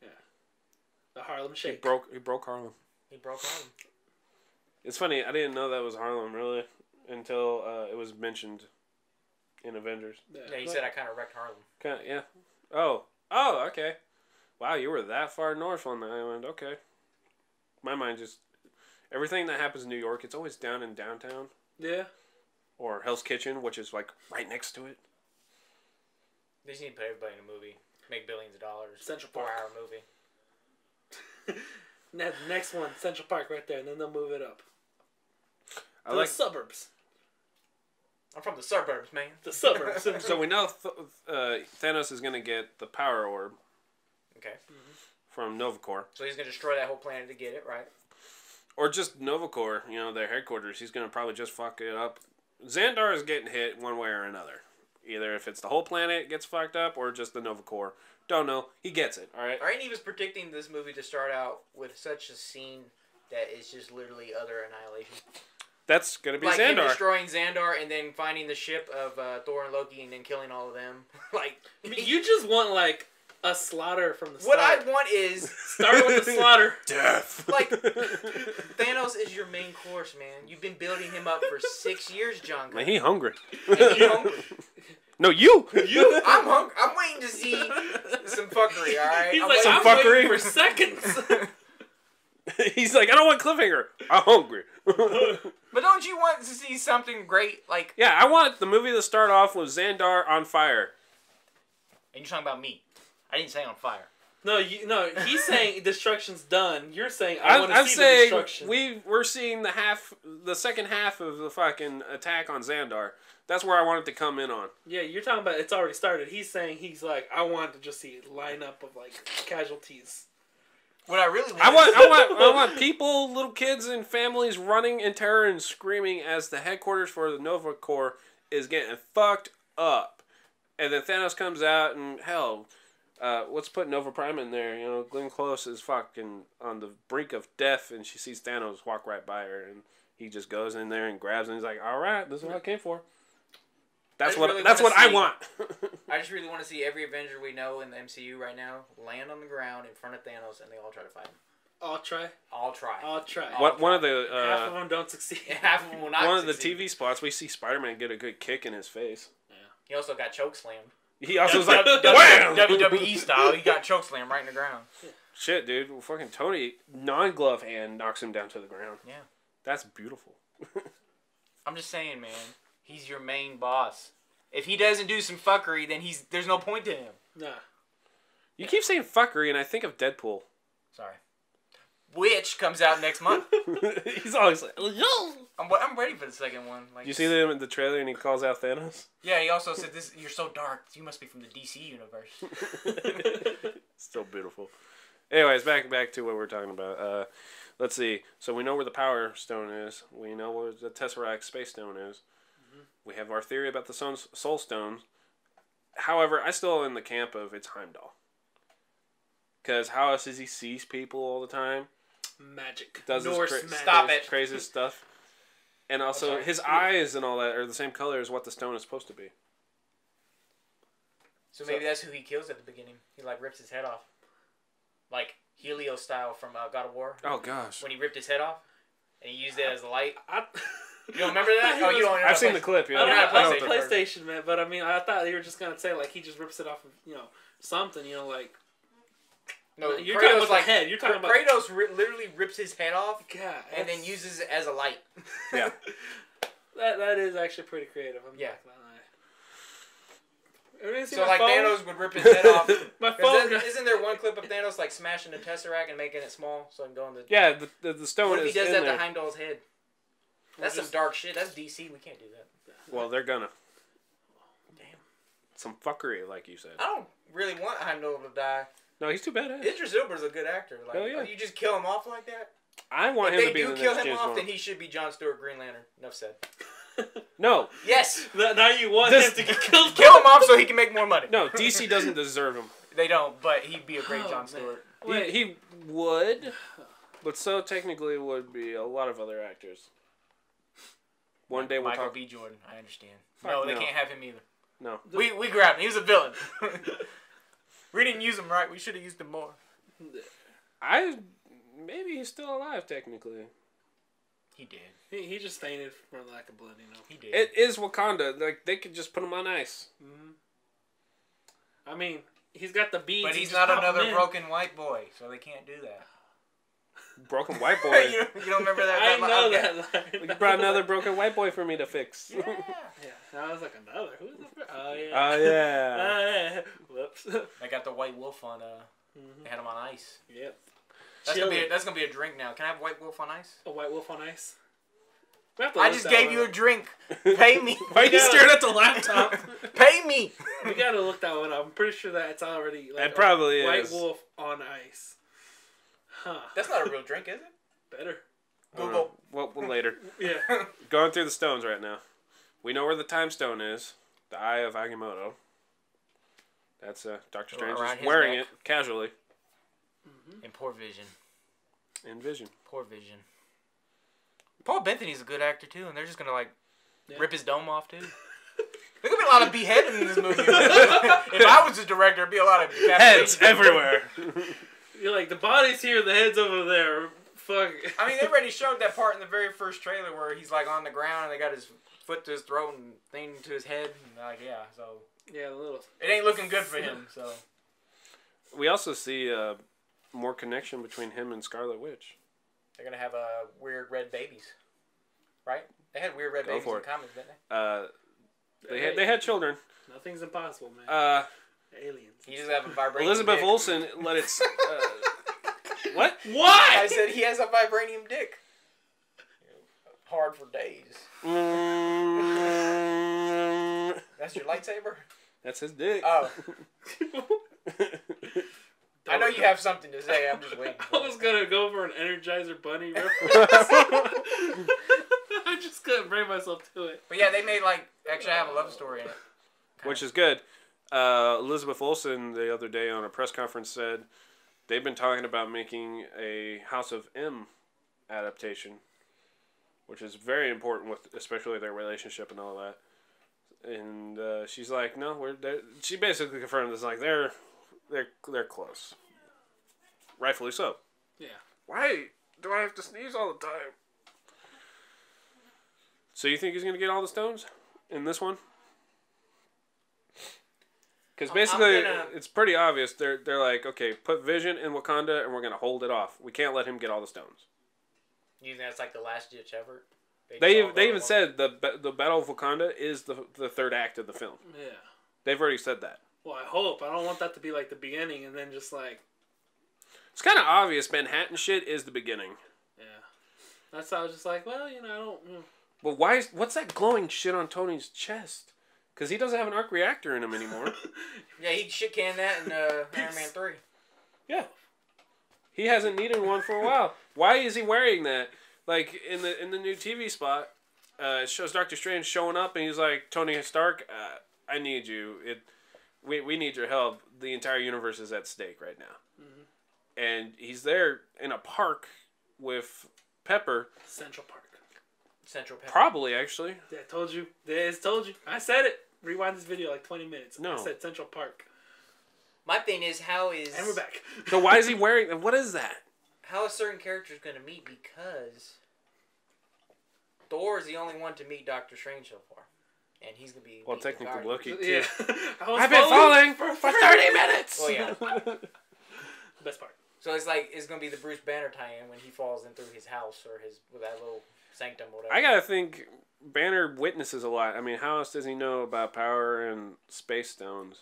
Yeah. The Harlem Shake. He broke, he broke Harlem. He broke Harlem. It's funny. I didn't know that was Harlem, really, until uh, it was mentioned. In Avengers. Yeah, he said I kind of wrecked Harlem. Kinda, yeah. Oh. Oh, okay. Wow, you were that far north on the island. Okay. My mind just... Everything that happens in New York, it's always down in downtown. Yeah. Or Hell's Kitchen, which is, like, right next to it. They just need to put everybody in a movie. Make billions of dollars. Central Park. Four-hour movie. Now, the next one, Central Park right there, and then they'll move it up. I like... The suburbs. I'm from the suburbs, man. The suburbs. So we know th uh, Thanos is going to get the power orb. Okay. From Novacore. So he's going to destroy that whole planet to get it, right? Or just Novacore, you know, their headquarters. He's going to probably just fuck it up Xandar is getting hit one way or another. Either if it's the whole planet gets fucked up or just the Nova Corps. Don't know. He gets it, all right? I think he was predicting this movie to start out with such a scene that is just literally utter annihilation. That's going to be like Xandar. Like him destroying Xandar and then finding the ship of uh, Thor and Loki and then killing all of them. Like, I mean, you just want, like, a slaughter from the start. What I want is... Start with the slaughter. Death. Like, Thanos is your main course, man. You've been building him up for six years, John. Man, he hungry. And he hungry. No, you! You! I'm hungry. I'm waiting to see some fuckery, alright? He's I'm like, waiting I'm fuckery. waiting for seconds. He's like, I don't want cliffhanger. I'm hungry. But don't you want to see something great? Like, yeah, I want the movie to start off with Xandar on fire. And you're talking about me. I didn't say on fire. No, you, no. He's saying destruction's done. You're saying I, I want to see the destruction. I'm saying we're seeing the half, the second half of the fucking attack on Xandar. That's where I want it to come in on. Yeah, you're talking about it's already started. He's saying he's like, I want to just see a lineup of like casualties. What I really want I want, I want I want people, little kids and families running in terror and screaming as the headquarters for the Nova Corps is getting fucked up. And then Thanos comes out and hell, uh, let's put Nova Prime in there, you know, Glenn Close is fucking on the brink of death and she sees Thanos walk right by her and he just goes in there and grabs and he's like, all right, this is what I came for. That's what really that's what see, I want. I just really want to see every Avenger we know in the M C U right now land on the ground in front of Thanos and they all try to fight him. All try? All try. All try. What, all one try. Of the, uh, half of them don't succeed. Half of them will not One succeed. Of the T V spots, we see Spider-Man get a good kick in his face. Yeah. He also got chokeslammed. He also was like, wham! W W E style, he got chokeslammed right in the ground. Shit, dude. Well, fucking Tony, non-glove hand, knocks him down to the ground. Yeah. That's beautiful. I'm just saying, man. He's your main boss. If he doesn't do some fuckery, then he's there's no point to him. Nah. You yeah. keep saying fuckery, and I think of Deadpool. Sorry. Which comes out next month. He's always like, yo! I'm, I'm ready for the second one. Like, you see him in the trailer, and he calls out Thanos? Yeah, he also said, "This you're so dark. You must be from the D C universe." Still beautiful. Anyways, back back to what we're talking about. Uh, let's see. So we know where the Power Stone is. We know where the Tesseract Space Stone is. We have our theory about the Soul Stone. However, I still in the camp of it's Heimdall. Because how else does he seize people all the time? Magic. Does Norse cra- magic. Stop it. Crazy stuff. And also, oh, his eyes and all that are the same color as what the stone is supposed to be. So maybe so, that's who he kills at the beginning. He, like, rips his head off. Like, Helios style from uh, God of War. Oh, gosh. When he ripped his head off, and he used it as a light. I... You don't remember that? Oh, you don't. I've seen the clip. Yeah. I don't have PlayStation, man. But I mean, I thought you were just gonna say like he just rips it off of you know something. You know, like no, you're Kratos, talking about like, the head. You're talking about Kratos ri literally rips his head off, God, and then uses it as a light. Yeah, that that is actually pretty creative. I'm yeah. Not gonna lie. So like phone? Thanos would rip his head off. My phone. That, isn't there one clip of Thanos like smashing the Tesseract and making it small so it can go in the? Yeah, the the, the stone. What if he does that to Heimdall's head? That's some dark shit. That's D C. We can't do that. Well, they're gonna. Damn. Some fuckery, like you said. I don't really want Heimdall to die. No, he's too badass. Idris Elba's a good actor. Like, oh, yeah. You just kill him off like that? I want if him to be the next James Bond. If they do kill him off, then he should be John Stewart Green Lantern. Enough said. No. Yes. Now you want this... him to get killed. Kill him off so he can make more money. No, D C doesn't deserve him. They don't, but he'd be a great oh, John Stewart. He, he would, but so technically would be a lot of other actors. One day we'll Michael talk... B. Jordan, I understand. Fuck no, they no. can't have him either. No. We we grabbed him. He was a villain. We didn't use him right. We should have used him more. I... Maybe he's still alive, technically. He did. He, he just fainted for lack of blood, you know. He did. It is Wakanda. Like, they could just put him on ice. Mm-hmm. I mean, he's got the beads. But he's, he's not another broken white boy, so they can't do that. Broken white boy. you, don't, you don't remember that? I know okay. that. Line. You brought another broken white boy for me to fix. Yeah. yeah. I was like, another? Who is that? Oh, yeah. Oh, yeah. Oh, yeah. Whoops. I got the white wolf on, uh, mm-hmm. They had him on ice. Yep. That's going to be a drink now. Can I have white wolf on ice? A white wolf on ice? I just gave you up. a drink. Pay me. Why are you staring at the laptop? Pay me. We got to look that one up. I'm pretty sure that it's already. Like, it probably white is. White wolf on ice. Huh. That's not a real drink, is it? Better. Google. Well, well, later. Yeah. Going through the stones right now. We know where the time stone is. The Eye of Agamotto. That's uh, Doctor Strange is wearing it casually. Mm-hmm. And poor Vision. And Vision. Poor Vision. Paul Bettany's a good actor too, and they're just gonna like yeah. rip his dome off too. There's gonna be a lot of beheading in this movie. If I was the director, it'd be a lot of heads everywhere. You're like, the body's here, the head's over there. Fuck. I mean, they already showed that part in the very first trailer where he's like on the ground and they got his foot to his throat and thing to his head. And like, yeah, so yeah, a little. It ain't looking good for him. So we also see uh, more connection between him and Scarlet Witch. They're gonna have a uh, weird red babies, right? They had weird red Go babies in the comics, didn't they? Uh, They had, they had children. Nothing's impossible, man. Uh, Aliens. You just have a vibranium Elizabeth dick. Olsen let it... Uh, what? Why? I said he has a vibranium dick. Hard for days. Mm. That's your lightsaber? That's his dick. Oh. I know you have something to say. I'm just waiting for I was going to go for an Energizer Bunny reference. I just couldn't bring myself to it. But yeah, they made like actually have a love story in it, kind which of. Is good. Uh, Elizabeth Olsen the other day on a press conference said they've been talking about making a House of M adaptation, which is very important with especially their relationship and all that. And uh, she's like, no, we're. She basically confirmed this, like they're they're they're close, rightfully so. Yeah. Why do I have to sneeze all the time? So you think he's going to get all the stones in this one? Because basically, gonna... it's pretty obvious. They're they're like, okay, put Vision in Wakanda, and we're going to hold it off. We can't let him get all the stones. You think that's like the last-ditch effort? They they, they even said the the Battle of Wakanda is the the third act of the film. Yeah. They've already said that. Well, I hope. I don't want that to be like the beginning and then just like... It's kind of obvious. Manhattan shit is the beginning. Yeah. That's how I was just like, well, you know, I don't... You know. But why is, what's that glowing shit on Tony's chest? Because he doesn't have an arc reactor in him anymore. Yeah, he shit canned that in uh, Iron Man three. Yeah. He hasn't needed one for a while. Why is he wearing that? Like, in the in the new T V spot, uh, it shows Doctor Strange showing up, and he's like, Tony Stark, uh, I need you. It, we, we need your help. The entire universe is at stake right now. Mm-hmm. And he's there in a park with Pepper. Central Park. Central Pepper. Probably, actually. Yeah, I told you. It's told you. I said it. Rewind this video like twenty minutes. No. I said Central Park. My thing is, how is... And we're back. So why is he wearing... What is that? How is certain characters going to meet? Because Thor is the only one to meet Doctor Strange so far. And he's going to be... Well, technically Loki, too. Yeah. I've been falling for, for thirty minutes! Well, yeah. Best part. So it's like, it's going to be the Bruce Banner tie-in when he falls in through his house or his... With that little... Sanctum, whatever. I gotta think Banner witnesses a lot. I mean, how else does he know about power and space stones?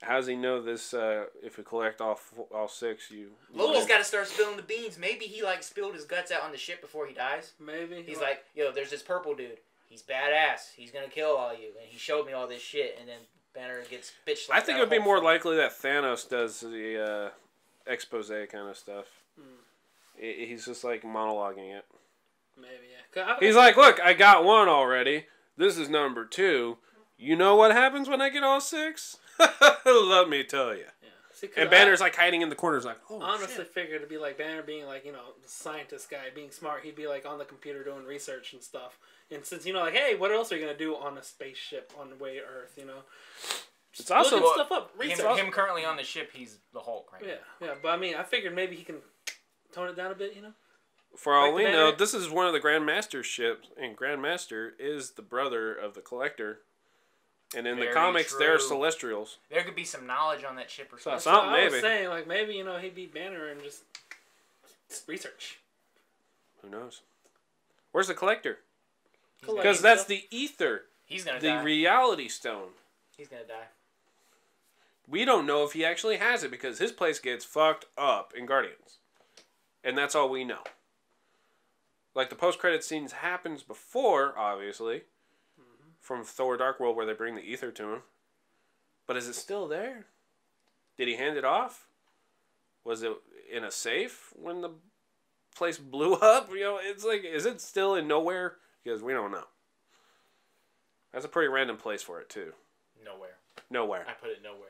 How does he know this? Uh, if you collect all all six, you. you Loki's gotta start spilling the beans. Maybe he like spilled his guts out on the ship before he dies. Maybe he's like, yo, there's this purple dude. He's badass. He's gonna kill all you, and he showed me all this shit. And then Banner gets bitch. I think it would be more thing. likely that Thanos does the uh, expose kind of stuff. Mm. It, he's just like monologuing it. Maybe, yeah. He's like, look, I got one already. This is number two. You know what happens when I get all six? Let me tell you. Yeah. See, and Banner's I, like hiding in the corners, like, oh, honestly, shit. Figured it'd be like Banner being like, you know, the scientist guy, being smart. He'd be like on the computer doing research and stuff. And since, you know, like, hey, what else are you gonna do on a spaceship on the way to Earth? You know, just it's also well, stuff up. Research. Him, him currently on the ship, he's the Hulk, right? Yeah, now. yeah. But I mean, I figured maybe he can tone it down a bit, you know. For all we know, this is one of the Grandmaster's ships, and Grandmaster is the brother of the Collector. And in the comics, they're Celestials. There could be some knowledge on that ship or something. Something, maybe. I was saying, like, maybe, you know, he'd be Banner and just research. Who knows? Where's the Collector? Because that's the ether. He's gonna die. The reality stone. He's gonna die. We don't know if he actually has it, because his place gets fucked up in Guardians. And that's all we know. Like, the post-credit scenes happens before, obviously, mm-hmm. from Thor Dark World, where they bring the ether to him. But is it still there? Did he hand it off? Was it in a safe when the place blew up? You know, it's like, is it still in nowhere? Because we don't know. That's a pretty random place for it, too. Nowhere. Nowhere. I put it nowhere.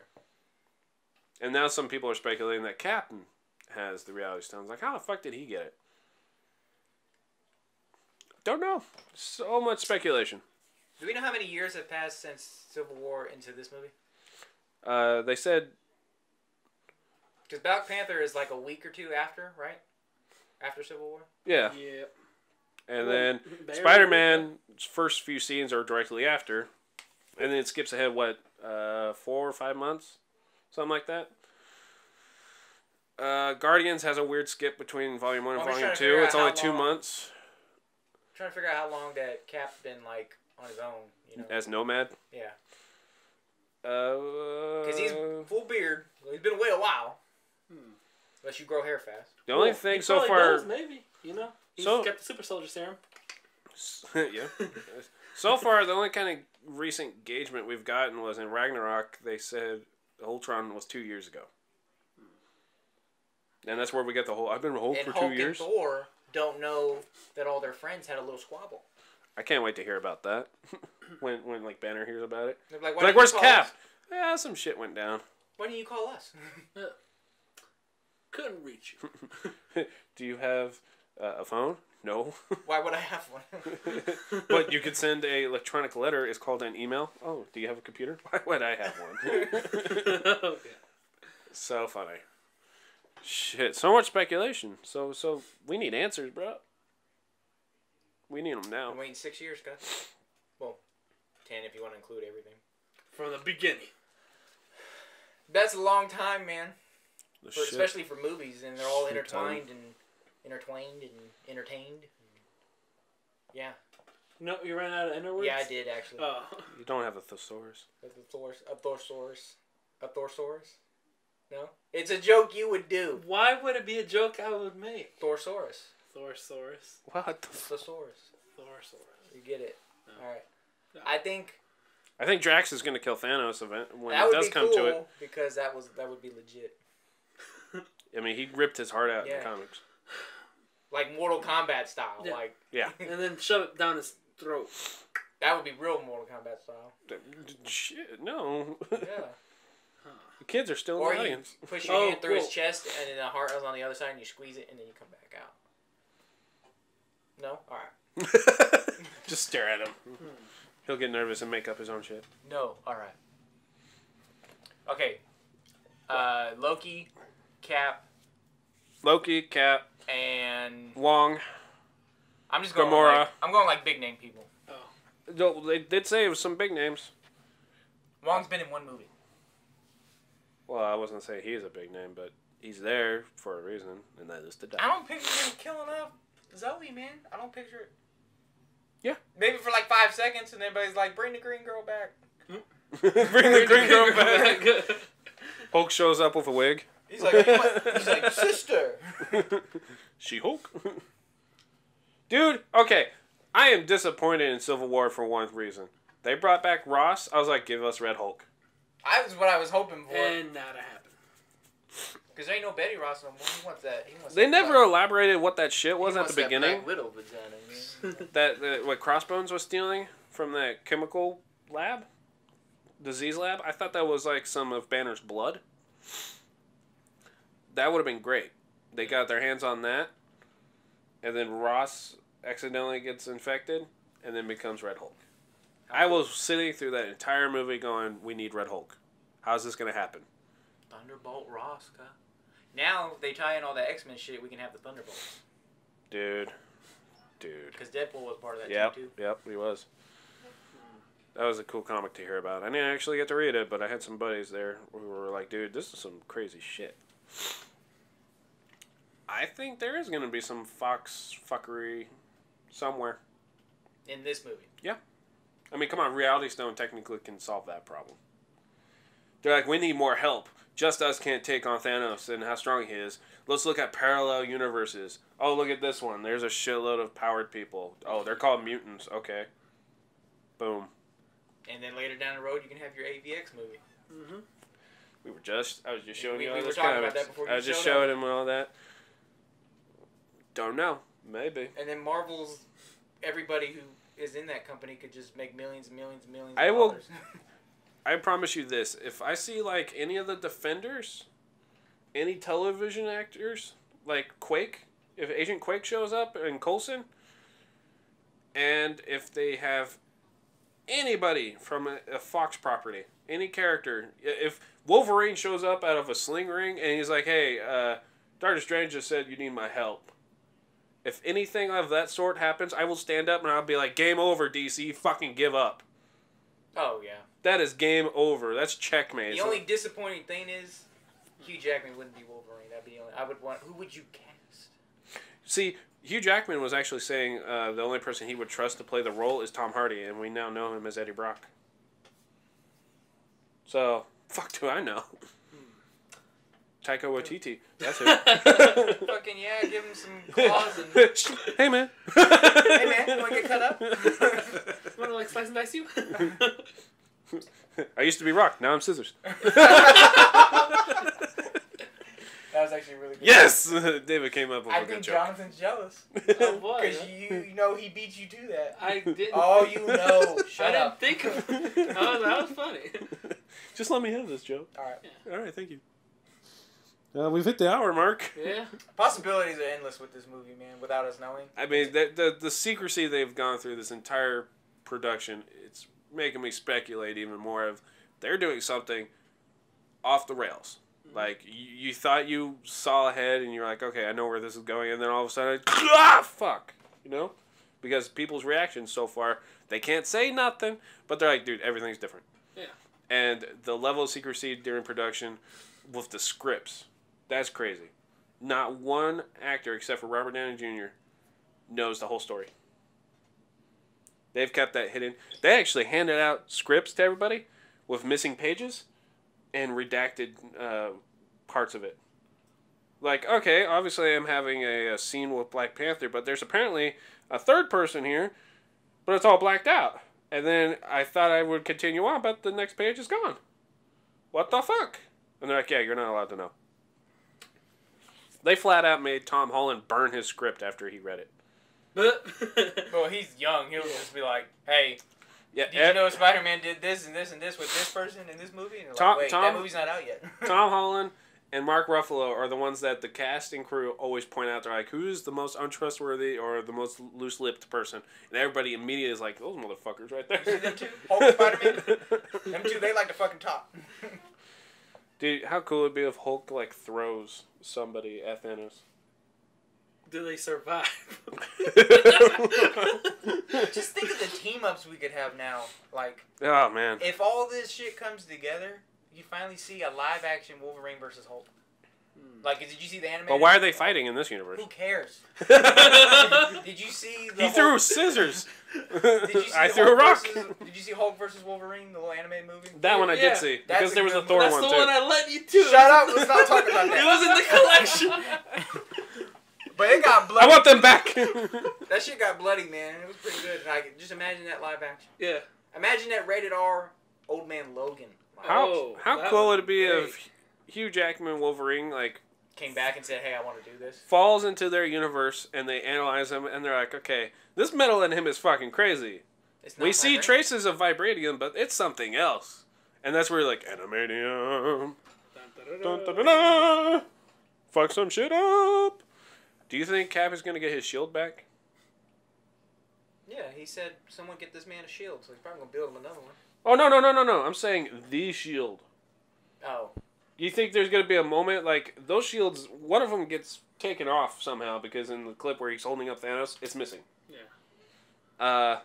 And now some people are speculating that Captain has the Reality Stones. Like, how the fuck did he get it? Don't know. So much speculation. Do we know how many years have passed since Civil War into this movie? Uh, they said... Because Black Panther is like a week or two after, right? After Civil War? Yeah. Yeah. And then Spider-Man's first few scenes are directly after. And then it skips ahead, what, uh, four or five months? Something like that. Uh, Guardians has a weird skip between Volume one and well, Volume two. It's only two long, months. I'm trying to figure out how long that Cap's been, like, on his own. You know? As Nomad? Yeah. Because uh, he's full beard. He's been away a while. Hmm. Unless you grow hair fast. The only well, thing so far... Does, maybe, you know? He's so, got the super soldier serum. Yeah. So far, the only kind of recent engagement we've gotten was in Ragnarok. They said Ultron was two years ago. And that's where we get the whole... I've been Hulk and for Hulk two and years. And Thor don't know that all their friends had a little squabble. I can't wait to hear about that. when, when like, Banner hears about it. They're like, They're like where's Cap? Yeah, some shit went down. Why didn't you call us? Couldn't reach you. Do you have... Uh, a phone? No. Why would I have one? But you could send a electronic letter. It's called an email. Oh, do you have a computer? Why would I have one? Yeah. So funny. Shit, so much speculation. So, so we need answers, bro. We need them now. I'm waiting six years, guys. Well, ten if you want to include everything. From the beginning. That's a long time, man. For, especially for movies, and they're all shit intertwined time. and. Intertwined and entertained. Yeah. No, you ran out of interwords? Yeah, I did, actually. Oh. You don't have a thesaurus. A thesaurus. A thesaurus. A thesaurus? No? It's a joke you would do. Why would it be a joke I would make? Thorsaurus. Thorsaurus. What? Thesaurus. Thorsaurus. You get it. No. All right. No. I think... I think Drax is going to kill Thanos event when it does come cool to it. That would be cool, because that, was, that would be legit. I mean, he ripped his heart out yeah. in the comics. Like Mortal Kombat style. Yeah. Like yeah. And then shove it down his throat. That would be real Mortal Kombat style. Shit, no. Yeah. Huh. The kids are still in or the audience. You push your oh, hand through cool. his chest and then the heart is on the other side and you squeeze it and then you come back out. No? Alright. Just stare at him. Hmm. He'll get nervous and make up his own shit. No. Alright. Okay. Uh, Loki, Cap. Loki, Cap. And Wong. I'm just going. Gamora. Like, I'm going like big name people. Oh, they did say it was some big names. Wong's been in one movie. Well, I wasn't gonna say he's a big name, but he's there for a reason, and that is to die. I don't picture him killing up Zoe, man. I don't picture it. Yeah. Maybe for like five seconds, and everybody's like, "Bring the green girl back." Bring, the Bring the green girl, girl back. back. Hulk shows up with a wig. He's like, he might, he's like, sister. She-Hulk. Dude, okay. I am disappointed in Civil War for one reason. They brought back Ross. I was like, give us Red Hulk. That was what I was hoping for. And not a happen. Because there ain't no Betty Ross no more. He wants that. He wants they that never black. elaborated what that shit was he at the beginning. Little vagina, that that what Crossbones was stealing from that chemical lab, disease lab. I thought that was like some of Banner's blood. That would have been great. They got their hands on that, and then Ross accidentally gets infected, and then becomes Red Hulk. I was sitting through that entire movie going, we need Red Hulk. How's this going to happen? Thunderbolt Ross, huh? Now, if they tie in all that X-Men shit, we can have the Thunderbolts. Dude. Dude. Because Deadpool was part of that yep, team, too. Yep, he was. That was a cool comic to hear about. I didn't actually get to read it, but I had some buddies there who were like, dude, this is some crazy shit. I think there is going to be some Fox fuckery somewhere. In this movie? Yeah. I mean, come on, Reality Stone technically can solve that problem. They're like, we need more help. Just us can't take on Thanos and how strong he is. Let's look at parallel universes. Oh, look at this one. There's a shitload of powered people. Oh, they're called mutants. Okay. Boom. And then later down the road, you can have your A V X movie. Mm-hmm. We were just... I was just showing we, you all we this comics. I was just showing him all that. Don't know. Maybe. And then Marvel's... Everybody who is in that company could just make millions and millions and millions of I will, dollars. I promise you this. If I see, like, any of the Defenders, any television actors, like Quake, if Agent Quake shows up and Coulson, and if they have anybody from a, a Fox property, any character, if Wolverine shows up out of a sling ring and he's like, hey, uh, Doctor Strange just said you need my help. If anything of that sort happens, I will stand up and I'll be like, game over, D C, fucking give up. Oh, yeah. That is game over. That's checkmate. The only disappointing thing is Hugh Jackman wouldn't be Wolverine. That'd be the only, I would want, who would you cast? See, Hugh Jackman was actually saying uh, the only person he would trust to play the role is Tom Hardy, and we now know him as Eddie Brock. So, fuck do I know. Taika Waititi. That's it. Fucking yeah, give him some claws and... Hey, man. Hey, man, you want to get cut up? You want to, like, slice and dice you? I used to be Rock, now I'm Scissors. That was actually really good. Yes! David came up with I a good joke. I think Jonathan's jealous. Oh, boy. Because you, you know he beat you to that. I didn't. Oh, you know. Shut I up. didn't think of it. That was, that was funny. Just let me have this joke. All right. Yeah. All right, thank you. Uh, we've hit the hour mark. Yeah. Possibilities are endless with this movie, man, without us knowing. I mean, the, the, the secrecy they've gone through this entire production, it's making me speculate even more of they're doing something off the rails. Like, you, you thought you saw ahead, and you're like, okay, I know where this is going, and then all of a sudden, ah, fuck, you know? Because people's reactions so far, they can't say nothing, but they're like, dude, everything's different. Yeah. And the level of secrecy during production with the scripts, that's crazy. Not one actor, except for Robert Downey Junior, knows the whole story. They've kept that hidden. They actually handed out scripts to everybody with missing pages and redacted uh, parts of it. Like, okay, obviously I'm having a, a scene with Black Panther, but there's apparently a third person here, but it's all blacked out. And then I thought I would continue on, but the next page is gone. What the fuck? And they're like, yeah, you're not allowed to know. They flat out made Tom Holland burn his script after he read it. Well, he's young. He'll just be like, hey... Yeah, did you know Spider-Man did this and this and this with this person in this movie? And Tom, like, wait, Tom, that movie's not out yet. Tom Holland and Mark Ruffalo are the ones that the cast and crew always point out. They're like, who's the most untrustworthy or the most loose-lipped person? And everybody immediately is like, those motherfuckers right there. You see them two? Hulk, Spider-Man? Them two, they like to fucking talk. Dude, how cool would it be if Hulk, like, throws somebody at Thanos? Do they survive? Just think of the team-ups we could have now. Like, oh, man. If all this shit comes together, you finally see a live-action Wolverine versus Hulk. Hmm. Like, did you see the animated? But why are they fighting in this universe? Who cares? Did you see the He Hulk... threw scissors. Did you see I threw Hulk a rock. Versus... Did you see Hulk versus Wolverine, the little animated movie? That yeah. one I did yeah. see. That's because there was a Thor one, too. That's the one I let you do. Shut up. Let's not talk about that. It was in the collection. But it got bloody. I want them back. That shit got bloody, man. It was pretty good. Like, just imagine that live action. Yeah. Imagine that rated R Old Man Logan. How oh, how cool would it be great. If Hugh Jackman Wolverine like came back and said, "Hey, I want to do this." Falls into their universe and they analyze him and they're like, "Okay, this metal in him is fucking crazy. We vibranium. see traces of vibranium, but it's something else." And that's where you're like, "Animanium, dun, dun, dun, dun. Fuck some shit up." Do you think Cap is going to get his shield back? Yeah, he said someone get this man a shield, so he's probably going to build him another one. Oh, no, no, no, no, no. I'm saying the shield. Oh. You think there's going to be a moment, like, those shields, one of them gets taken off somehow, because in the clip where he's holding up Thanos, it's missing. Yeah. Uh,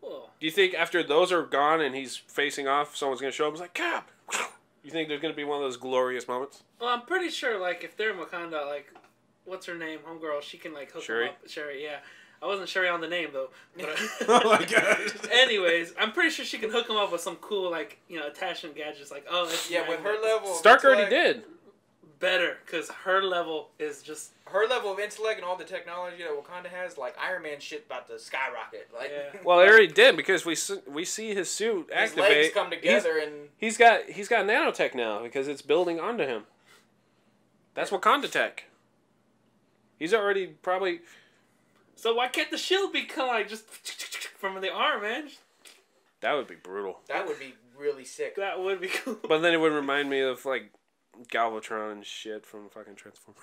Whoa. Do you think after those are gone and he's facing off, someone's going to show up and like, Cap! You think there's going to be one of those glorious moments? Well, I'm pretty sure, like, if they're in Wakanda, like... What's her name? Homegirl. She can, like, hook Sherry. him up. Sherry, yeah. I wasn't Sherry on the name, though. Oh, my gosh. Anyways, I'm pretty sure she can hook him up with some cool, like, you know, attachment gadgets. Like, oh, that's Yeah, with her level level. Stark already like, did. Better, because her level is just... Her level of intellect and all the technology that Wakanda has, like, Iron Man shit about to skyrocket. Like, yeah. Well, it already did, because we we see his suit activate. His legs come together he's, and... He's got, he's got nanotech now, because it's building onto him. That's Wakanda tech. He's already probably... So why can't the shield be kind of like just from the arm, man. That would be brutal. That would be really sick. That would be cool. But then it would remind me of, like, Galvatron and shit from fucking Transformers.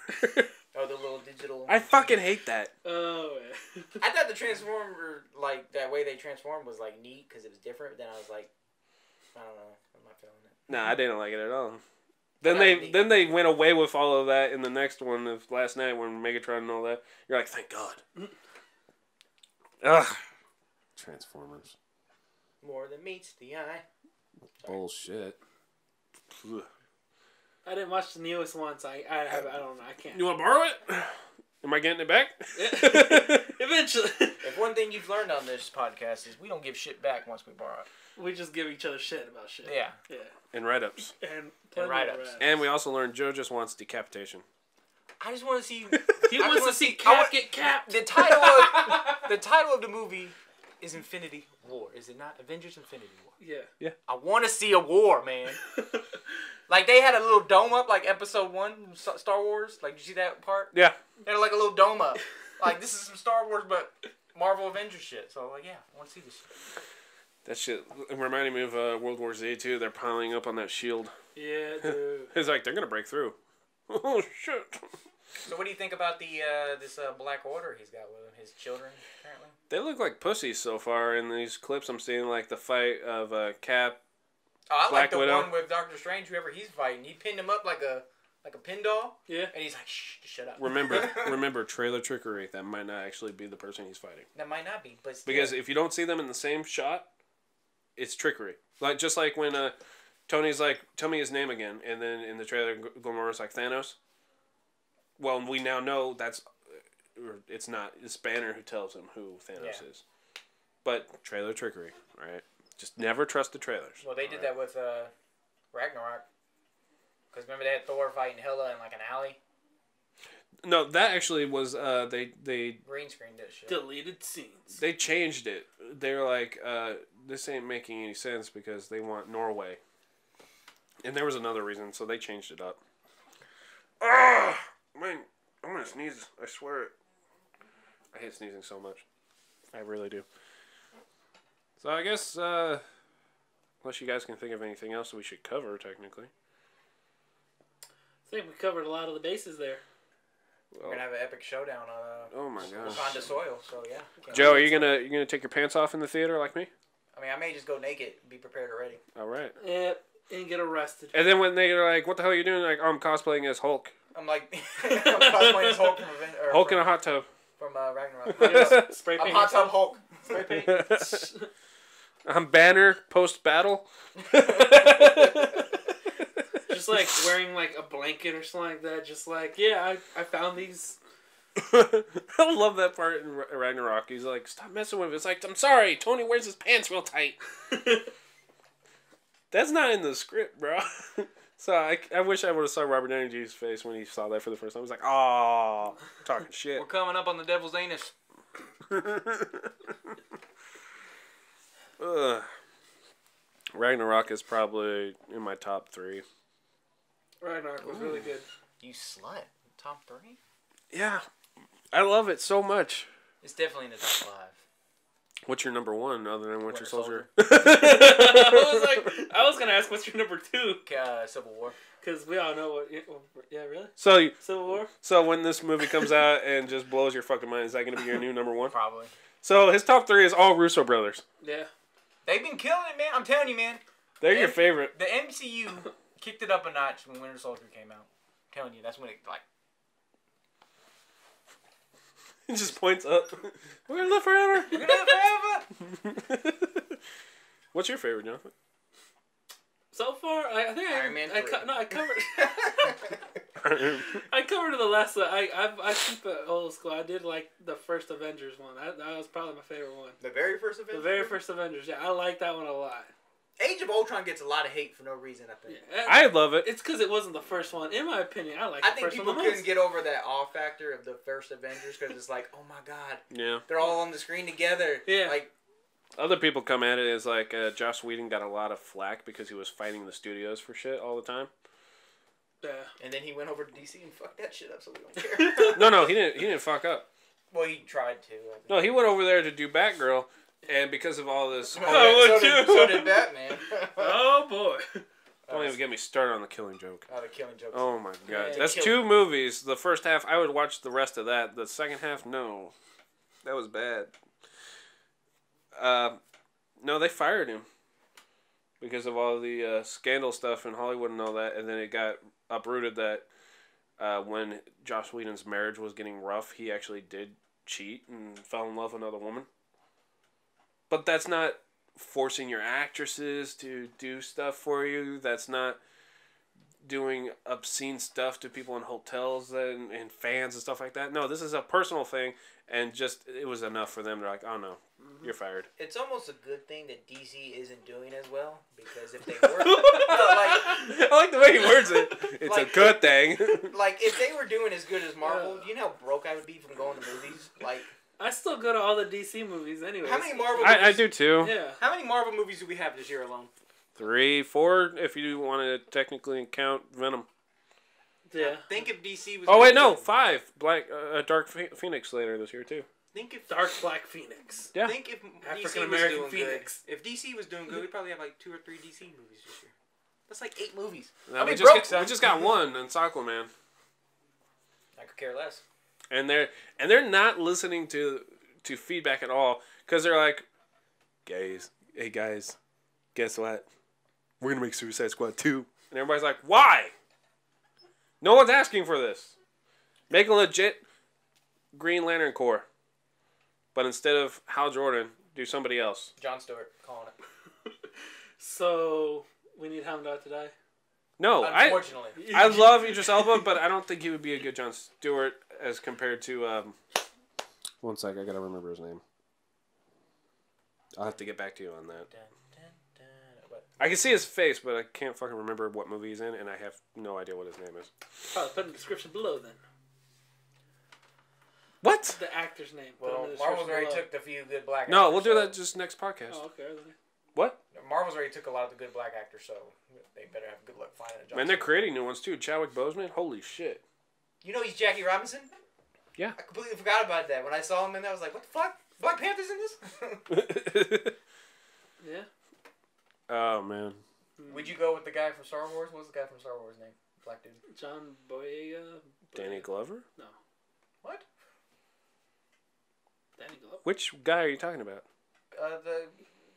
Oh, the little digital... I fucking hate that. Oh, man. I thought the Transformer, like, that way they transformed was, like, neat because it was different. Then I was like, I don't know. I'm not feeling it. Nah, I didn't like it at all. Then they then they went away with all of that in the next one of last night when Megatron and all that. You're like, thank God. Ugh. Transformers. More than meets the eye. Bullshit. Ugh. I didn't watch the newest one, so I, I, I, I don't know. I can't. You want to borrow it? Am I getting it back? Eventually. If one thing you've learned on this podcast is we don't give shit back once we borrow it. We just give each other shit about shit. Yeah. Yeah. And write-ups. And, and write-ups. write-ups. And we also learned Joe just wants decapitation. I just want to see... He I wants to see Cap want, get capped. The title, of, the title of the movie is Infinity War. Is it not? Avengers: Infinity War. Yeah. Yeah. I want to see a war, man. Like, they had a little dome up, like, episode one, Star Wars. Like, did you see that part? Yeah. They had, like, a little dome up. Like, this is some Star Wars, but Marvel Avengers shit. So, like, yeah, I want to see this shit. That shit reminded me of uh, World War Z, too. They're piling up on that shield. Yeah, dude. It's like, they're going to break through. Oh, shit. So what do you think about the uh, this uh, Black Order he's got with him, his children, apparently? They look like pussies so far in these clips. I'm seeing, like, the fight of uh, Cap. Oh, I Black like the Widow. One with Doctor Strange, whoever he's fighting. He pinned him up like a like a pin doll. Yeah. And he's like, shh, shut up. Remember, remember, trailer trickery. That might not actually be the person he's fighting. That might not be, but still. Because if you don't see them in the same shot, it's trickery. Like Just like when uh, Tony's like, tell me his name again. And then in the trailer, Gamora's like, Thanos. Well, we now know that's, or it's not, it's Banner who tells him who Thanos yeah. is. But trailer trickery, right? Just never trust the trailers. Well, they did right. that with uh, Ragnarok. Because remember they had Thor fighting Hela in like an alley? No, that actually was... Uh, they, they green screened that shit. Deleted scenes. They changed it. They were like, uh, this ain't making any sense because they want Norway. And there was another reason, so they changed it up. Ugh! Man, I'm going to sneeze. I swear it. I hate sneezing so much. I really do. So I guess, uh, unless you guys can think of anything else that we should cover, technically. I think we covered a lot of the bases there. Well, we're gonna have an epic showdown on. Uh, oh my gosh. Wakanda soil. So yeah. Joe, are you gonna you gonna take your pants off in the theater like me? I mean, I may just go naked. Be prepared already. All right. Yeah, and get arrested. And then when they're like, "What the hell are you doing?" Like, oh, I'm cosplaying as Hulk. I'm like, I'm cosplaying as Hulk from or Hulk from, in a hot tub. From uh, Ragnarok. You know, spray paint. I'm hot tub Hulk. Spray paint. I'm Banner post battle. Just like wearing like a blanket or something like that. Just like, yeah, I, I found these. I love that part in Ragnarok. He's like, stop messing with it. It's like, I'm sorry, Tony wears his pants real tight. That's not in the script, bro. So I, I wish I would have saw Robert Downey Junior's face when he saw that for the first time. He was like, oh, talking shit. We're coming up on the devil's anus. Ugh. Ragnarok is probably in my top three. Ragnarok was Ooh. Really good. You slut. Top three? Yeah. I love it so much. It's definitely in the top five. What's your number one other than Winter, Winter Soldier? Soldier. I was like, I was going to ask what's your number two? Uh, Civil War. Because we all know what... Yeah, really? So you, Civil War? So when this movie comes out and just blows your fucking mind, is that going to be your new number one? Probably. So his top three is all Russo Brothers. Yeah. They've been killing it, man. I'm telling you, man. They're the your M favorite. The M C U kicked it up a notch when Winter Soldier came out. I'm telling you, that's when it, like... It just points up. We're gonna live forever. We're gonna live forever. What's your favorite, Jonathan? So far, I, I think Iron I... Man I, I no, I covered... I covered the last... Uh, I I've, I keep it old school. I did like the first Avengers one. That, that was probably my favorite one. The very first Avengers? The very first Avengers, yeah. I like that one a lot. Age of Ultron gets a lot of hate for no reason, I think. Yeah, I love it. It's because it wasn't the first one. In my opinion, I like I the first one. I think people couldn't get over that awe factor of the first Avengers because it's like, oh my god. Yeah. They're all on the screen together. Yeah. Like, other people come at it as like uh, Joss Whedon got a lot of flack because he was fighting the studios for shit all the time. Yeah. And then he went over to D C and fucked that shit up, so we don't care. no, no, he didn't. He didn't fuck up. Well, he tried to. I think. No, he went over there to do Batgirl, And because of all this... Oh, so, did, so did Batman. Oh, boy. Don't even get me started on the Killing Joke. Oh, the Killing Joke. Oh, my God. Yeah, that's two movies. The first half, I would watch the rest of that. The second half, no. That was bad. Uh, no, they fired him. Because of all the uh, scandal stuff in Hollywood and all that. And then it got uprooted that uh, when Joss Whedon's marriage was getting rough, he actually did cheat and fell in love with another woman. But that's not forcing your actresses to do stuff for you. That's not doing obscene stuff to people in hotels and, and fans and stuff like that. No, this is a personal thing, and just it was enough for them. They're like, oh, no, mm-hmm. you're fired. It's almost a good thing that D C isn't doing as well, because if they were... no, like, I like the way he words it. It's like, a good thing. Like, if they were doing as good as Marvel, you know how broke I would be from going to movies? Like... I still go to all the D C movies anyway. How many Marvel movies? I, I do too. Yeah. How many Marvel movies do we have this year alone? Three, four, if you want to technically count Venom. Yeah. I think if D C was... Oh, wait, no. Them. Five. Black, uh, Dark Phoenix later this year too. Think if Dark Black Phoenix. Yeah. Think if African-American D C was doing Phoenix. Good. If D C was doing good, we'd probably have like two or three D C movies this year. That's like eight movies. No, I mean, we, just get, we just got one in Aquaman. I could care less. And they're and they're not listening to to feedback at all, because they're like, guys, hey guys, guess what? We're gonna make Suicide Squad two, and everybody's like, why? No one's asking for this. Make a legit Green Lantern Corps, but instead of Hal Jordan, do somebody else. Jon Stewart calling it. So we need Heimdall to die. No, unfortunately, I, I love Idris Elba, but I don't think he would be a good Jon Stewart as compared to. Um, one sec, I gotta remember his name. I'll have to get back to you on that. Dun, dun, dun. I can see his face, but I can't fucking remember what movie he's in, and I have no idea what his name is. I'll put in the description below then. What? The actor's name. Well, Marvel's already took the few good black actors. No, we'll do that just next podcast. Oh, okay. What? Marvel's already took a lot of the good black actors, so they better have good luck finding a job. And they're creating new ones, too. Chadwick Boseman? Holy shit. You know he's Jackie Robinson? Yeah. I completely forgot about that. When I saw him in that, I was like, what the fuck? Black Panther's in this? Yeah. Oh, man. Would you go with the guy from Star Wars? What's the guy from Star Wars name? Black dude. John Boyega? Boyega. Danny Glover? No. What? Danny Glover? Which guy are you talking about? Uh, the...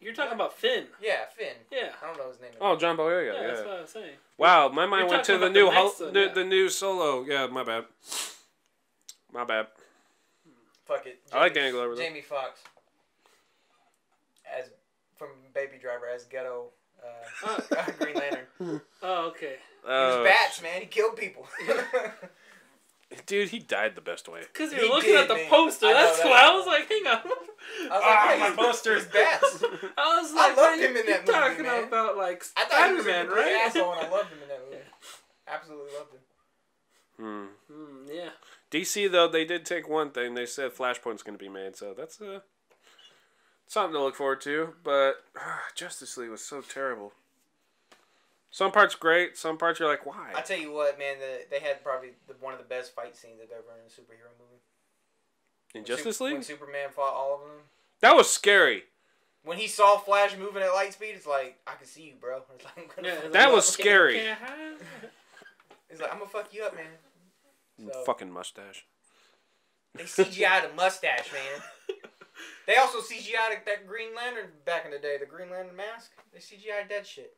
You're talking yeah. about Finn. Yeah, Finn. Yeah. I don't know his name anymore. Oh, John Boyega. Yeah, yeah, that's what I was saying. Wow, my mind You're went to the new the, Hulk, one, yeah. the, the new solo. Yeah, my bad. My bad. Fuck it. Jamie, I like Danny Glover. Jamie Foxx. As, from Baby Driver, as Ghetto uh, oh. Green Lantern. Oh, okay. He uh, was bats, man. He killed people. Dude, he died the best way. Because you're he looking did, at the man. poster. I That's that. why I was like, hang on. I was like, ah, hey, my poster's bats. I was like, I loved him in that movie, talking man. about like Spider-Man, right? Asshole, and I loved him in that movie. Yeah. Absolutely loved him. Hmm. Mm, yeah. D C though, they did take one thing. They said Flashpoint's going to be made, so that's uh, something to look forward to. But uh, Justice League was so terrible. Some parts great, some parts you're like, why? I tell you what, man, the, they had probably the, one of the best fight scenes that ever in a superhero movie. In when Justice Super, League? When Superman fought all of them. That was scary. When he saw Flash moving at light speed, it's like, I can see you, bro. It's like, I'm gonna yeah, that you was up. scary. It's like, I'm gonna fuck you up, man. So, fucking mustache. They C G I'd a mustache, man. They also C G I'd that Green Lantern back in the day, the Green Lantern mask. They C G I'd that shit.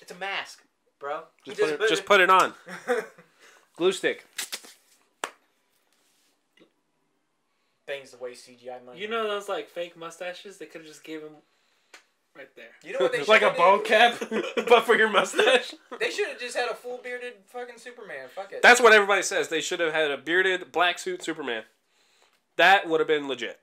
It's a mask, bro. Just, put, just, it, just it. put it on. Glue stick. Things the way C G I money. You know those like fake mustaches? They could have just gave him right there. You know what they like a bald cap, but for your mustache. They should have just had a full bearded fucking Superman. Fuck it. That's what everybody says. They should have had a bearded black suit Superman. That would have been legit.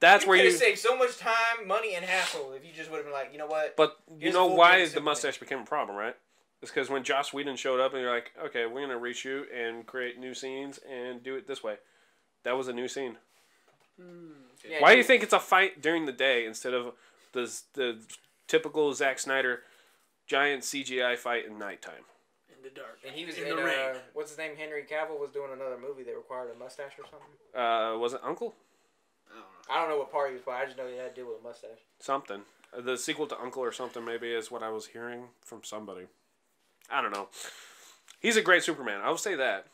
That's you where you save so much time, money, and hassle if you just would have been like, you know what? But you know why the mustache became a problem, right? It's because when Joss Whedon showed up and you're like, okay, we're gonna reshoot and create new scenes and do it this way. That was a new scene. Mm. Yeah, why do you think it's a fight during the day instead of the the typical Zack Snyder giant C G I fight in nighttime? The dark. And he was in, in the rain. Uh, what's his name? Henry Cavill was doing another movie that required a mustache or something. Uh, was it Uncle? I don't know. I don't know what part he was by. I just know he had to deal with a mustache. Something. The sequel to Uncle or something maybe is what I was hearing from somebody. I don't know. He's a great Superman. I will say that.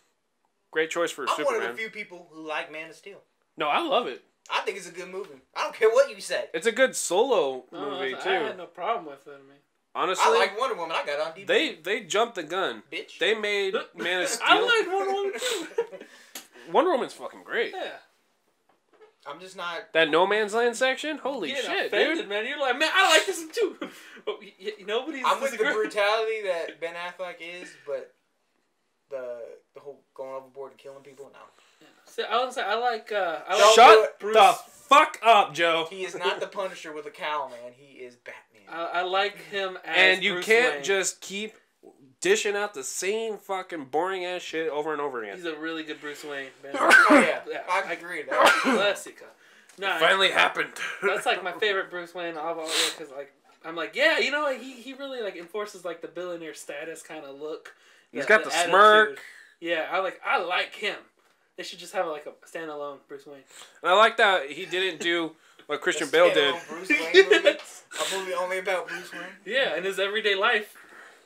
Great choice for I'm Superman. I'm one of the few people who like Man of Steel. No, I love it. I think it's a good movie. I don't care what you say. It's a good solo movie, no, too. I had no problem with it. I mean. Honestly, I like Wonder Woman. I got on D V D. They they jumped the gun. Bitch. They made Man of Steel. I like Wonder Woman too. Wonder Woman's fucking great. Yeah. I'm just not that No Man's Land section. Holy shit, offended, dude! Man, you're like, man, I like this one too. But nobody's. I'm with the brutality that Ben Affleck is, but the the whole going overboard and killing people. No. Yeah. So I was like, I like. Uh, I like Shut Bruce. the fuck up, Joe. He is not the Punisher with a cowl, man. He is Batman. I, I like him as And you Bruce can't Wayne. Just keep dishing out the same fucking boring ass shit over and over again. He's a really good Bruce Wayne. Man. Oh, yeah, yeah, I agree with that. Classica. No, it finally I, happened. That's like my favorite Bruce Wayne of all because like I'm like yeah you know he he really like enforces like the billionaire status kind of look. He's that, got the, the smirk. Yeah, I like I like him. They should just have like a standalone Bruce Wayne. And I like that he didn't do. What Christian Bale did. Bruce Wayne movie. A movie only about Bruce Wayne. Yeah, in his everyday life.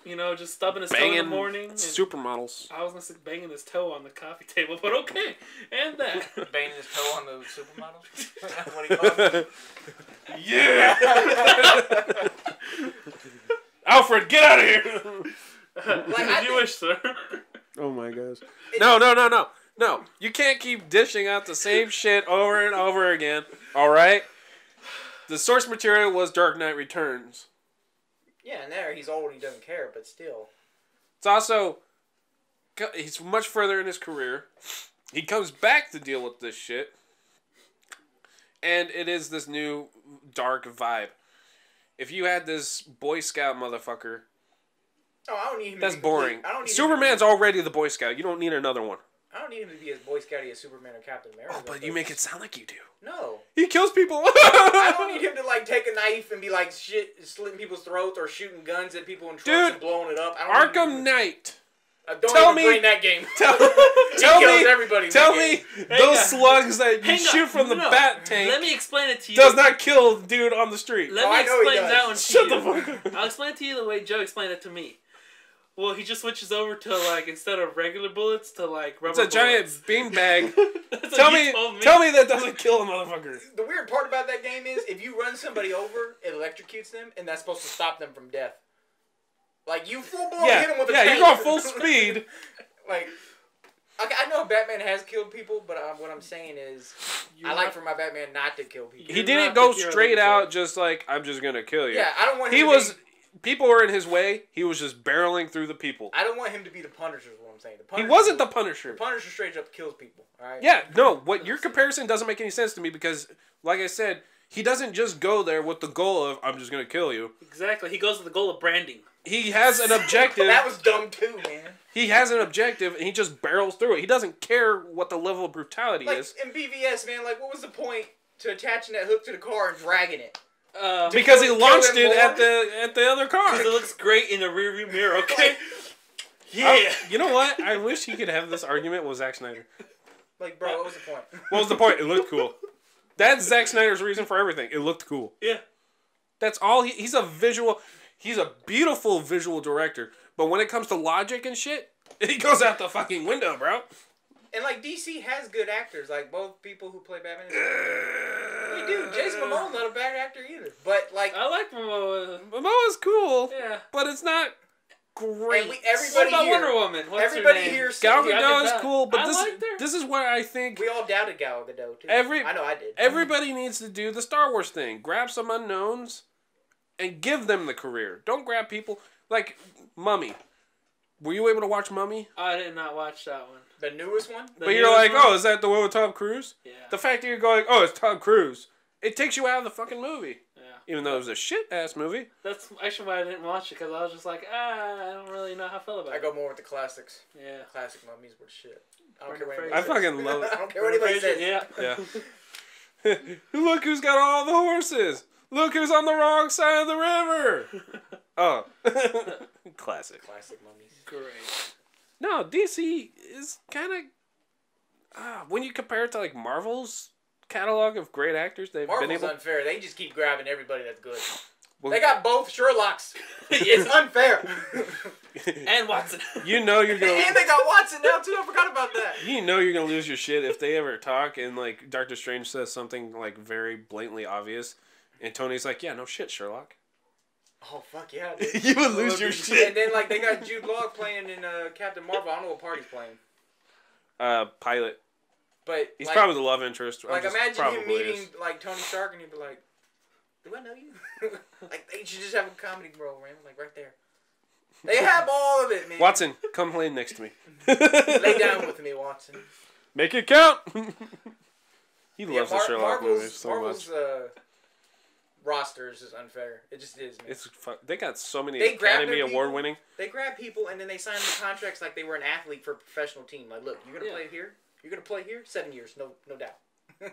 You know, just stubbing his banging toe in the morning. And supermodels. I was going to say banging his toe on the coffee table, but okay. And that. Banging his toe on the supermodels? What do you call it? Yeah! Alfred, get out of here! Like, I you think... wish, sir. Oh my gosh. No, no, no, no. No. You can't keep dishing out the same shit over and over again. Alright? The source material was Dark Knight Returns. Yeah, and there he's old and he doesn't care, but still. It's also... He's much further in his career. He comes back to deal with this shit. And it is this new dark vibe. If you had this Boy Scout motherfucker... Oh, I don't need him that's to be boring. I don't need Superman's him to be... already the Boy Scout. You don't need another one. I don't need him to be as Boy Scouty as Superman or Captain America. Oh, but you make it sound like you do. No. He kills people. I don't need him to, like, take a knife and be, like, shit, slitting people's throats or shooting guns at people in trucks Dude, and blowing it up. I don't Arkham Knight. Uh, don't tell even me, bring that game. Tell, tell me, everybody tell me game. Those Hang slugs on. that you Hang shoot on. from the no. bat tank Let me explain it to you. Does not kill dude on the street. Let oh, me I explain that one to Shut you. Shut the fuck up. I'll explain it to you the way Joe explained it to me. Well, he just switches over to, like, instead of regular bullets, to, like, rubber bullets. It's a giant beanbag. Tell me, me. Tell me that doesn't kill a motherfucker. The weird part about that game is, if you run somebody over, it electrocutes them, and that's supposed to stop them from death. Like, you full-blown yeah. hit them with a yeah, tank. Yeah, you go full speed. Like, okay, I know Batman has killed people, but uh, what I'm saying is, You're I like not, for my Batman not to kill people. He didn't go straight out just like, I'm just going to kill you. Yeah, I don't want him he to was. Be, People were in his way. He was just barreling through the people. I don't want him to be the Punisher is what I'm saying. The Punisher, he wasn't the Punisher. The Punisher straight up kills people, all right? Yeah, no. What your comparison doesn't make any sense to me because, like I said, he doesn't just go there with the goal of, I'm just going to kill you. Exactly. He goes with the goal of branding. He has an objective. That was dumb too, man. He has an objective, and he just barrels through it. He doesn't care what the level of brutality like, is. In B V S, man, like, what was the point to attaching that hook to the car and dragging it? Uh, because he launched it more? at the at the other car. It looks great in the rearview mirror. Okay. Yeah. I, you know what? I wish he could have this argument with Zack Snyder. Like, bro, what was the point? What was the point? It looked cool. That's Zack Snyder's reason for everything. It looked cool. Yeah. That's all. He, he's a visual. He's a beautiful visual director. But when it comes to logic and shit, he goes out the fucking window, bro. And, like, D C has good actors. Like, both people who play Batman. They do. Jason Momoa's not a bad actor either. But, like... I like Momoa. Momoa's cool. Yeah. But it's not great. We, everybody what about here, Wonder Woman? What's everybody her name? Here... Gal Gadot is cool, but I this, like this is where I think... We all doubted Gal Gadot, too. Every, I know I did. Everybody needs to do the Star Wars thing. Grab some unknowns and give them the career. Don't grab people... Like, Mummy. Were you able to watch Mummy? I did not watch that one. The newest one? The but you're like, one? oh, is that the one with Tom Cruise? Yeah. The fact that you're going, oh, it's Tom Cruise. It takes you out of the fucking movie. Yeah. Even though it was a shit-ass movie. That's actually why I didn't watch it, because I was just like, ah, I don't really know how I feel about I it. I go more with the classics. Yeah. Classic mummies were shit. I don't Brandon care what I fucking love it. I don't care what anybody says. Yeah. yeah. Look who's got all the horses. Look who's on the wrong side of the river. Oh. Classic. Classic mummies. Great. No, D C is kind of... Uh, when you compare it to, like, Marvel's catalog of great actors they've Marvel's been able... Marvel's unfair. They just keep grabbing everybody that's good. Well, they got both Sherlocks. It's unfair. And Watson. You know you're going to... And they got Watson now, too. I forgot about that. You know you're going to lose your shit if they ever talk and, like, Doctor Strange says something, like, very blatantly obvious. And Tony's like, yeah, no shit, Sherlock. Oh, fuck yeah, dude. You would lose your shit. And then, like, they got Jude Law playing in uh, Captain Marvel. I don't know what part he's playing. Uh, pilot. But he's like, probably the love interest. Like, imagine him meeting, is. like, Tony Stark, and he'd be like, do I know you? Like, they should just have a comedy role, man. Like, right there. They have all of it, man. Watson, come lay next to me. Lay down with me, Watson. Make it count. He yeah, loves Mar the Sherlock movies so Marvel's, much. Uh, roster is just unfair. It just is, man. It's fun. They got so many they Academy Award people. winning. They grab people and then they sign the contracts like they were an athlete for a professional team. Like, look, you're gonna yeah. play here. You're gonna play here seven years, no, no doubt.